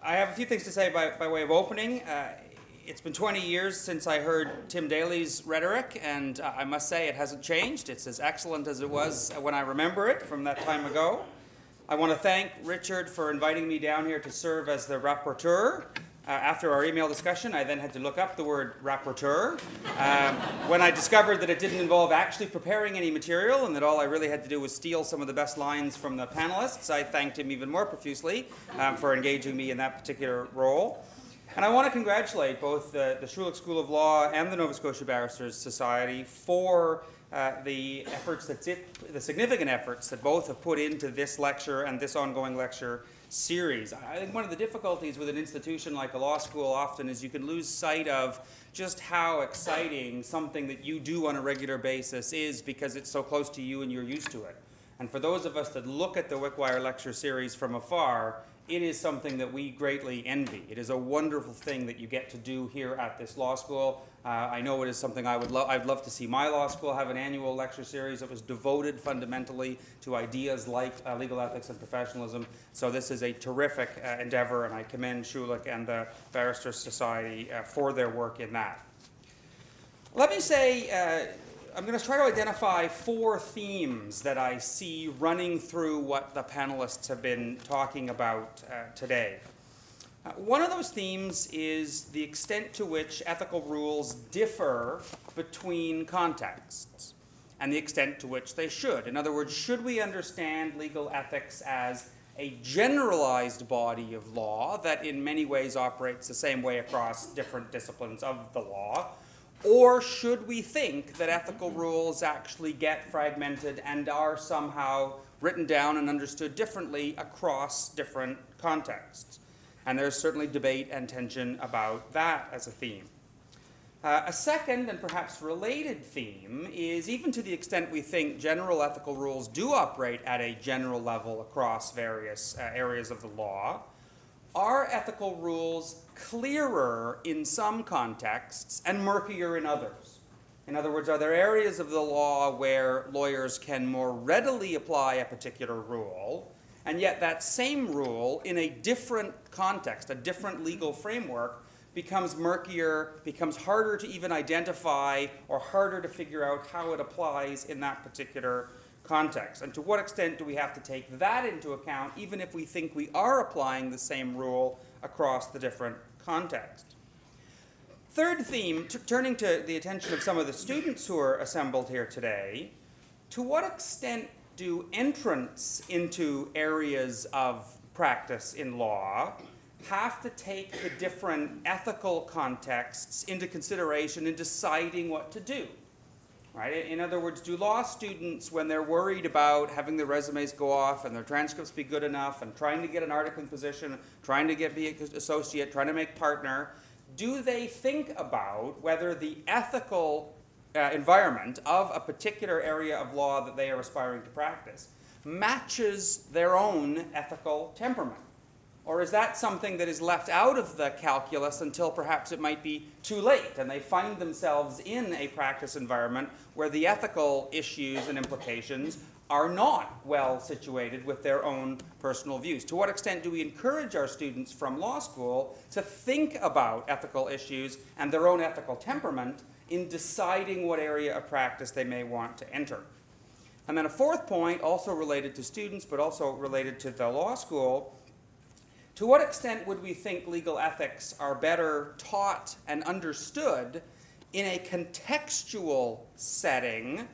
I have a few things to say by, by way of opening. Uh, it's been twenty years since I heard Tim Daly's rhetoric, and uh, I must say it hasn't changed. It's as excellent as it was when I remember it from that time ago. I want to thank Richard for inviting me down here to serve as the rapporteur. Uh, after our email discussion, I then had to look up the word rapporteur. Um, when I discovered that it didn't involve actually preparing any material and that all I really had to do was steal some of the best lines from the panelists, I thanked him even more profusely um, for engaging me in that particular role. And I want to congratulate both the, the Schulich School of Law and the Nova Scotia Barristers Society for uh, the efforts that it, the significant efforts that both have put into this lecture and this ongoing lecture series. I think one of the difficulties with an institution like a law school often is you can lose sight of just how exciting something that you do on a regular basis is because it's so close to you and you're used to it. And for those of us that look at the Wickwire lecture series from afar, it is something that we greatly envy. It is a wonderful thing that you get to do here at this law school. Uh, I know it is something I would love. I'd love to see my law school have an annual lecture series that was devoted fundamentally to ideas like uh, legal ethics and professionalism. So this is a terrific uh, endeavor, and I commend Schulich and the Barristers Society uh, for their work in that. Let me say, uh, I'm going to try to identify four themes that I see running through what the panelists have been talking about uh, today. Uh, one of those themes is the extent to which ethical rules differ between contexts and the extent to which they should. In other words, should we understand legal ethics as a generalized body of law that in many ways operates the same way across different disciplines of the law? Or should we think that ethical rules actually get fragmented and are somehow written down and understood differently across different contexts? And there's certainly debate and tension about that as a theme. Uh, a second and perhaps related theme is, even to the extent we think general ethical rules do operate at a general level across various uh, areas of the law, are ethical rules clearer in some contexts and murkier in others? In other words, are there areas of the law where lawyers can more readily apply a particular rule, and yet that same rule in a different context, a different legal framework, becomes murkier, becomes harder to even identify, or harder to figure out how it applies in that particular context? And to what extent do we have to take that into account, even if we think we are applying the same rule across the different contexts? Third theme, t- turning to the attention of some of the students who are assembled here today, to what extent do entrants into areas of practice in law have to take the different ethical contexts into consideration in deciding what to do? Right? In other words, do law students, when they're worried about having their resumes go off and their transcripts be good enough and trying to get an articling position, trying to get be an associate, trying to make partner, do they think about whether the ethical uh, environment of a particular area of law that they are aspiring to practice matches their own ethical temperament? Or is that something that is left out of the calculus until perhaps it might be too late and they find themselves in a practice environment where the ethical issues and implications are not well situated with their own personal views? To what extent do we encourage our students from law school to think about ethical issues and their own ethical temperament in deciding what area of practice they may want to enter? And then a fourth point, also related to students but also related to the law school, to what extent would we think legal ethics are better taught and understood in a contextual setting?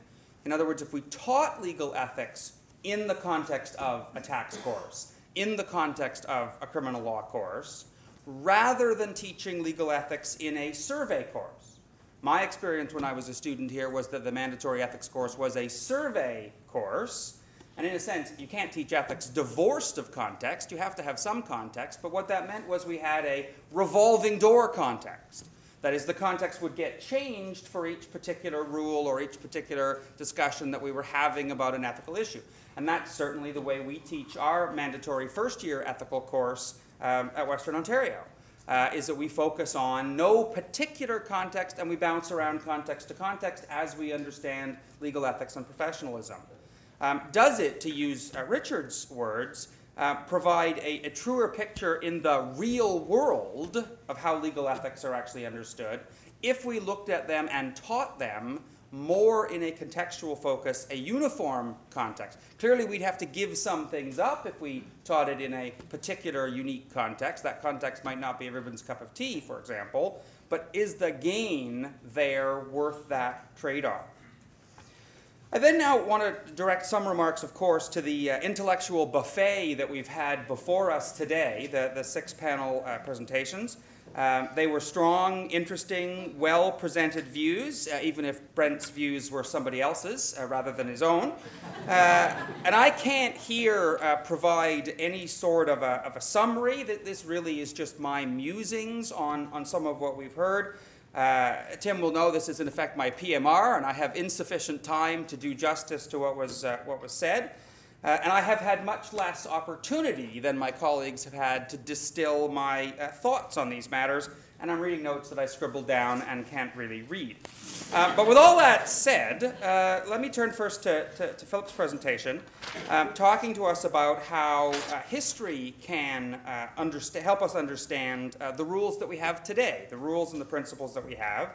In other words, if we taught legal ethics in the context of a tax course, in the context of a criminal law course, rather than teaching legal ethics in a survey course. My experience when I was a student here was that the mandatory ethics course was a survey course. And in a sense, you can't teach ethics divorced of context. You have to have some context. But what that meant was we had a revolving door context. That is, the context would get changed for each particular rule or each particular discussion that we were having about an ethical issue. And that's certainly the way we teach our mandatory first-year ethical course um, at Western Ontario, uh, is that we focus on no particular context and we bounce around context to context as we understand legal ethics and professionalism. Um, does it, to use uh, Richard's words, uh, provide a, a truer picture in the real world of how legal ethics are actually understood if we looked at them and taught them more in a contextual focus, a uniform context? Clearly, we'd have to give some things up if we taught it in a particular, unique context. That context might not be everyone's cup of tea, for example, but is the gain there worth that trade-off? I then now want to direct some remarks, of course, to the uh, intellectual buffet that we've had before us today, the, the six panel uh, presentations. Um, they were strong, interesting, well-presented views, uh, even if Brent's views were somebody else's uh, rather than his own. Uh, and I can't here uh, provide any sort of a, of a summary. That this really is just my musings on, on some of what we've heard. Uh, Tim will know this is in effect my P M R, and I have insufficient time to do justice to what was uh, what was said. Uh, and I have had much less opportunity than my colleagues have had to distill my uh, thoughts on these matters, and I'm reading notes that I scribbled down and can't really read. Uh, but with all that said, uh, let me turn first to, to, to Philip's presentation, um, talking to us about how uh, history can uh, underst- help us understand uh, the rules that we have today, the rules and the principles that we have,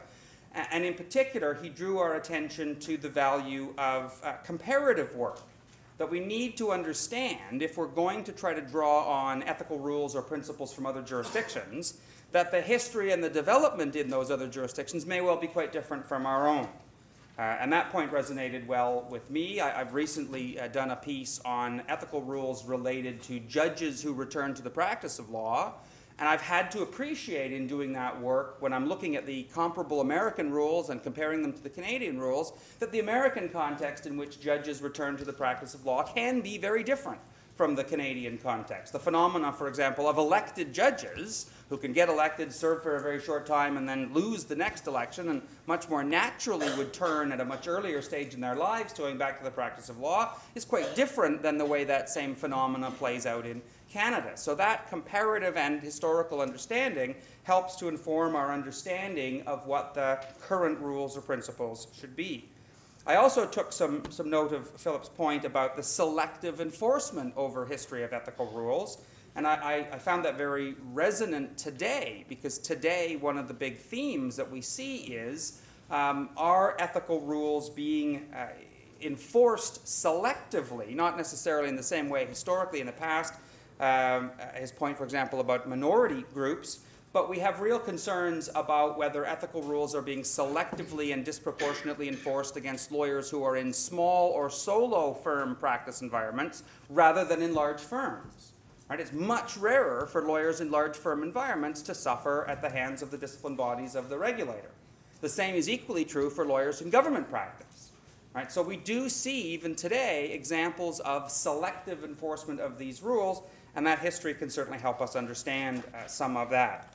And in particular, he drew our attention to the value of uh, comparative work that we need to understand if we're going to try to draw on ethical rules or principles from other jurisdictions, that the history and the development in those other jurisdictions may well be quite different from our own. Uh, and that point resonated well with me. I, I've recently uh, done a piece on ethical rules related to judges who return to the practice of law. And I've had to appreciate in doing that work, when I'm looking at the comparable American rules and comparing them to the Canadian rules, that the American context in which judges return to the practice of law can be very different from the Canadian context. The phenomena, for example, of elected judges who can get elected, serve for a very short time, and then lose the next election, and much more naturally would turn at a much earlier stage in their lives to going back to the practice of law, is quite different than the way that same phenomena plays out in Canada. So that comparative and historical understanding helps to inform our understanding of what the current rules or principles should be. I also took some, some note of Philip's point about the selective enforcement over history of ethical rules. And I, I found that very resonant today, because today one of the big themes that we see is um, are ethical rules being uh, enforced selectively, not necessarily in the same way historically in the past. Um, his point, for example, about minority groups, but we have real concerns about whether ethical rules are being selectively and disproportionately enforced against lawyers who are in small or solo firm practice environments rather than in large firms. Right? It's much rarer for lawyers in large firm environments to suffer at the hands of the disciplined bodies of the regulator. The same is equally true for lawyers in government practice. Right? So we do see, even today, examples of selective enforcement of these rules, and that history can certainly help us understand uh, some of that.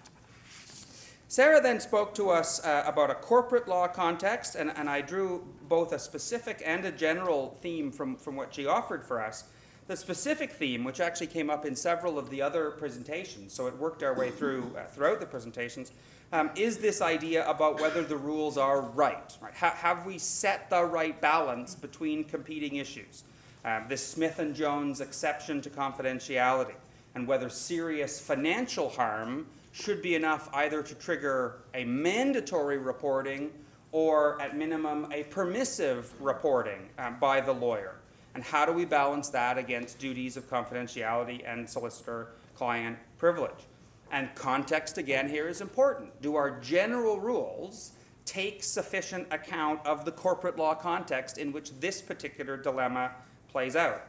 Sarah then spoke to us uh, about a corporate law context, and, and I drew both a specific and a general theme from, from what she offered for us. The specific theme, which actually came up in several of the other presentations, so it worked our way through uh, throughout the presentations, um, is this idea about whether the rules are right. right? Ha- have we set the right balance between competing issues? Uh, this Smith and Jones exception to confidentiality, and whether serious financial harm should be enough either to trigger a mandatory reporting or, at minimum, a permissive reporting uh, by the lawyer. And how do we balance that against duties of confidentiality and solicitor-client privilege? And context, again, here is important. Do our general rules take sufficient account of the corporate law context in which this particular dilemma plays out?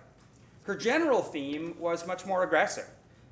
Her general theme was much more aggressive.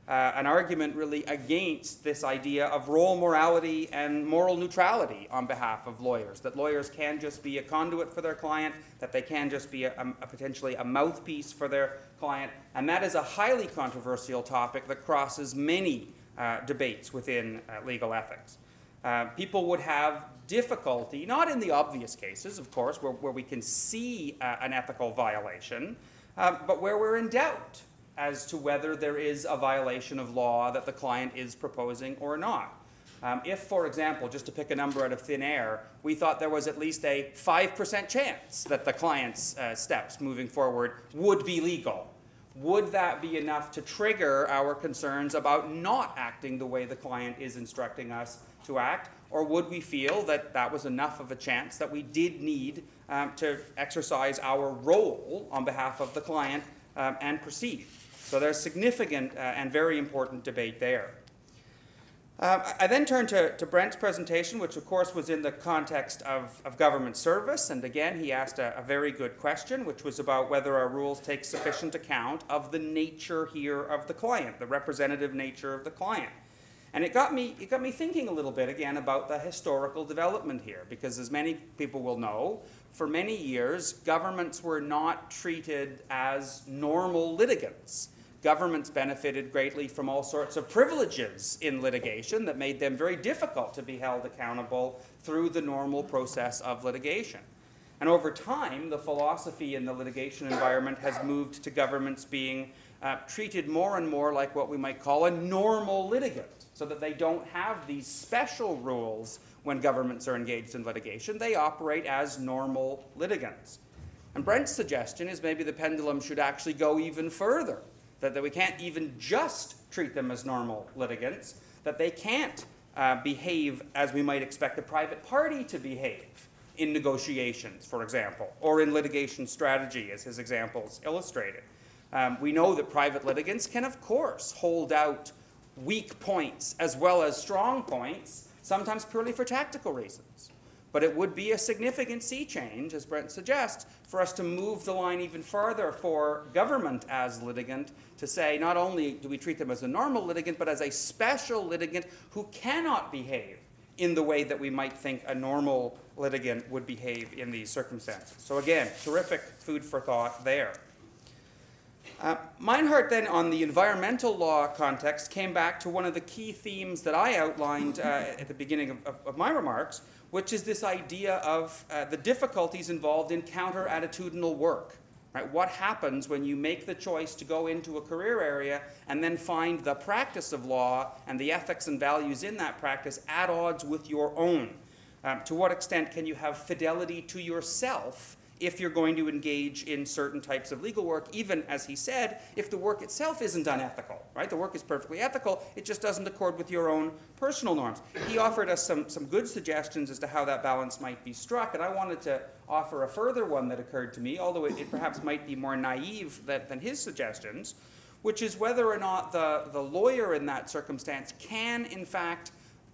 Uh, an argument really against this idea of role morality and moral neutrality on behalf of lawyers, that lawyers can just be a conduit for their client, that they can just be a, a potentially a mouthpiece for their client, and that is a highly controversial topic that crosses many uh, debates within uh, legal ethics. Uh, people would have difficulty, not in the obvious cases, of course, where, where we can see uh, an ethical violation, uh, but where we're in doubt as to whether there is a violation of law that the client is proposing or not. Um, if, for example, just to pick a number out of thin air, we thought there was at least a five percent chance that the client's uh, steps moving forward would be legal, would that be enough to trigger our concerns about not acting the way the client is instructing us to act? Or would we feel that that was enough of a chance that we did need um, to exercise our role on behalf of the client um, and proceed? So there's significant uh, and very important debate there. Uh, I then turned to, to Brent's presentation, which of course was in the context of, of government service. And again, he asked a, a very good question, which was about whether our rules take sufficient account of the nature here of the client, the representative nature of the client. And it got me, it got me thinking a little bit again about the historical development here, because as many people will know, for many years, governments were not treated as normal litigants. Governments benefited greatly from all sorts of privileges in litigation that made them very difficult to be held accountable through the normal process of litigation. And over time, the philosophy in the litigation environment has moved to governments being uh, treated more and more like what we might call a normal litigant, so that they don't have these special rules when governments are engaged in litigation. They operate as normal litigants. And Brent's suggestion is maybe the pendulum should actually go even further, that, that we can't even just treat them as normal litigants, that they can't uh, behave as we might expect the private party to behave in negotiations, for example, or in litigation strategy, as his examples illustrated. Um, we know that private litigants can, of course, hold out weak points as well as strong points, sometimes purely for tactical reasons. But it would be a significant sea change, as Brent suggests, for us to move the line even further for government as litigant to say not only do we treat them as a normal litigant, but as a special litigant who cannot behave in the way that we might think a normal litigant would behave in these circumstances. So again, terrific food for thought there. Uh, Meinhard then, on the environmental law context, came back to one of the key themes that I outlined uh, at the beginning of, of, of my remarks, which is this idea of uh, the difficulties involved in counter-attitudinal work. Right? What happens when you make the choice to go into a career area and then find the practice of law and the ethics and values in that practice at odds with your own? Um, to what extent can you have fidelity to yourself if you're going to engage in certain types of legal work, even, as he said, if the work itself isn't unethical, right? The work is perfectly ethical, it just doesn't accord with your own personal norms. He offered us some, some good suggestions as to how that balance might be struck, and I wanted to offer a further one that occurred to me, although it, it perhaps might be more naive that, than his suggestions, which is whether or not the, the lawyer in that circumstance can, in fact,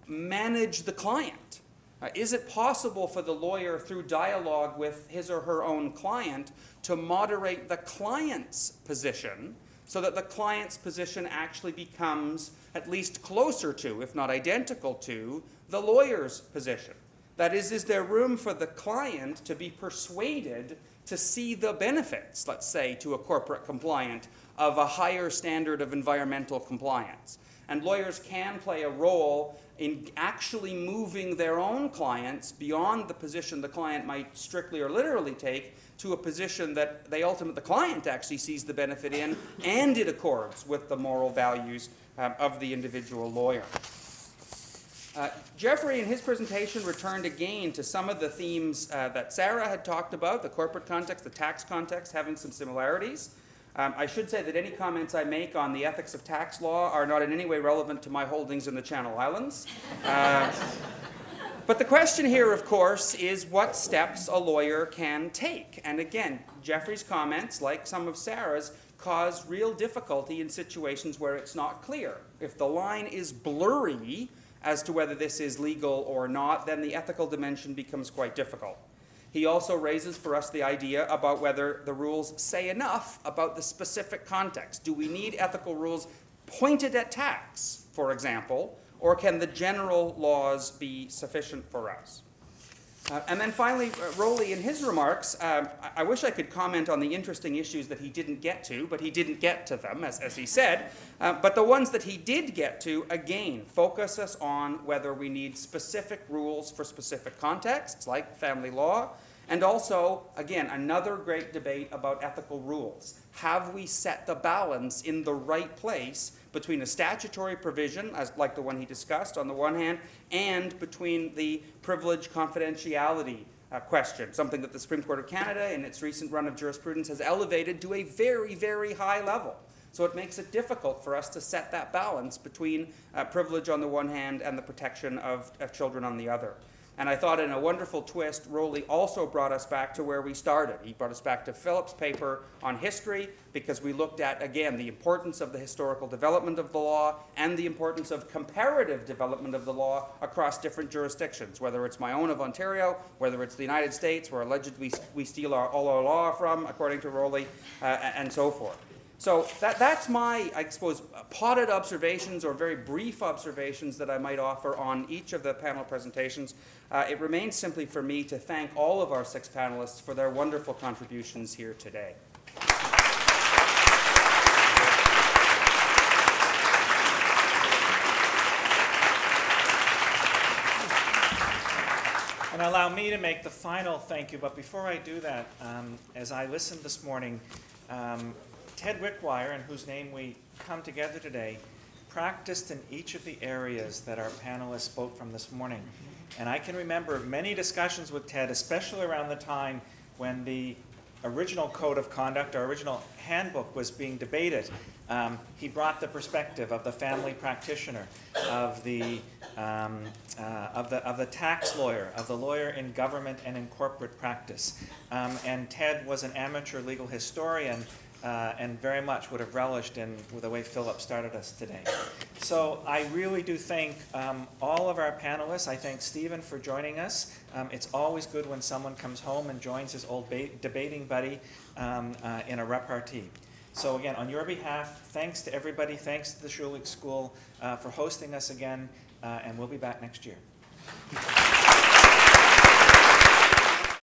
manage the client. Uh, is it possible for the lawyer, through dialogue with his or her own client, to moderate the client's position so that the client's position actually becomes at least closer to, if not identical to, the lawyer's position? That is, is there room for the client to be persuaded to see the benefits, let's say, to a corporate compliant of a higher standard of environmental compliance? And lawyers can play a role in actually moving their own clients beyond the position the client might strictly or literally take to a position that they ultimately, the client actually sees the benefit in and it accords with the moral values um, of the individual lawyer. Uh, Geoffrey, in his presentation, returned again to some of the themes uh, that Sarah had talked about, the corporate context, the tax context, having some similarities. Um, I should say that any comments I make on the ethics of tax law are not in any way relevant to my holdings in the Channel Islands. Uh, but the question here, of course, is what steps a lawyer can take. And again, Geoffrey's comments, like some of Sarah's, cause real difficulty in situations where it's not clear. If the line is blurry as to whether this is legal or not, then the ethical dimension becomes quite difficult. He also raises for us the idea about whether the rules say enough about the specific context. Do we need ethical rules pointed at tax, for example, or can the general laws be sufficient for us? Uh, and then finally, uh, Rollie, in his remarks, um, I, I wish I could comment on the interesting issues that he didn't get to, but he didn't get to them, as, as he said. Uh, but the ones that he did get to, again, focus us on whether we need specific rules for specific contexts, like family law, and also, again, another great debate about ethical rules. Have we set the balance in the right place between a statutory provision, as like the one he discussed on the one hand, and between the privilege confidentiality uh, question, something that the Supreme Court of Canada in its recent run of jurisprudence has elevated to a very, very high level. So it makes it difficult for us to set that balance between uh, privilege on the one hand and the protection of, of children on the other. And I thought in a wonderful twist, Rollie also brought us back to where we started. He brought us back to Philip's paper on history because we looked at, again, the importance of the historical development of the law and the importance of comparative development of the law across different jurisdictions, whether it's my own of Ontario, whether it's the United States, where allegedly we steal our, all our law from, according to Rollie, uh, and so forth. So that, that's my, I suppose, potted observations or very brief observations that I might offer on each of the panel presentations. Uh, it remains simply for me to thank all of our six panelists for their wonderful contributions here today. And allow me to make the final thank you. But before I do that, um, as I listened this morning, um, Ted Wickwire, in whose name we come together today, practiced in each of the areas that our panelists spoke from this morning. And I can remember many discussions with Ted, especially around the time when the original code of conduct, our original handbook was being debated, um, he brought the perspective of the family practitioner, of the, um, uh, of the, of the tax lawyer, of the lawyer in government and in corporate practice. Um, and Ted was an amateur legal historian, Uh, and very much would have relished in the way Philip started us today. So I really do thank um, all of our panelists. I thank Stephen for joining us. Um, it's always good when someone comes home and joins his old debating buddy um, uh, in a repartee. So again, on your behalf, thanks to everybody. Thanks to the Schulich School uh, for hosting us again, uh, and we'll be back next year.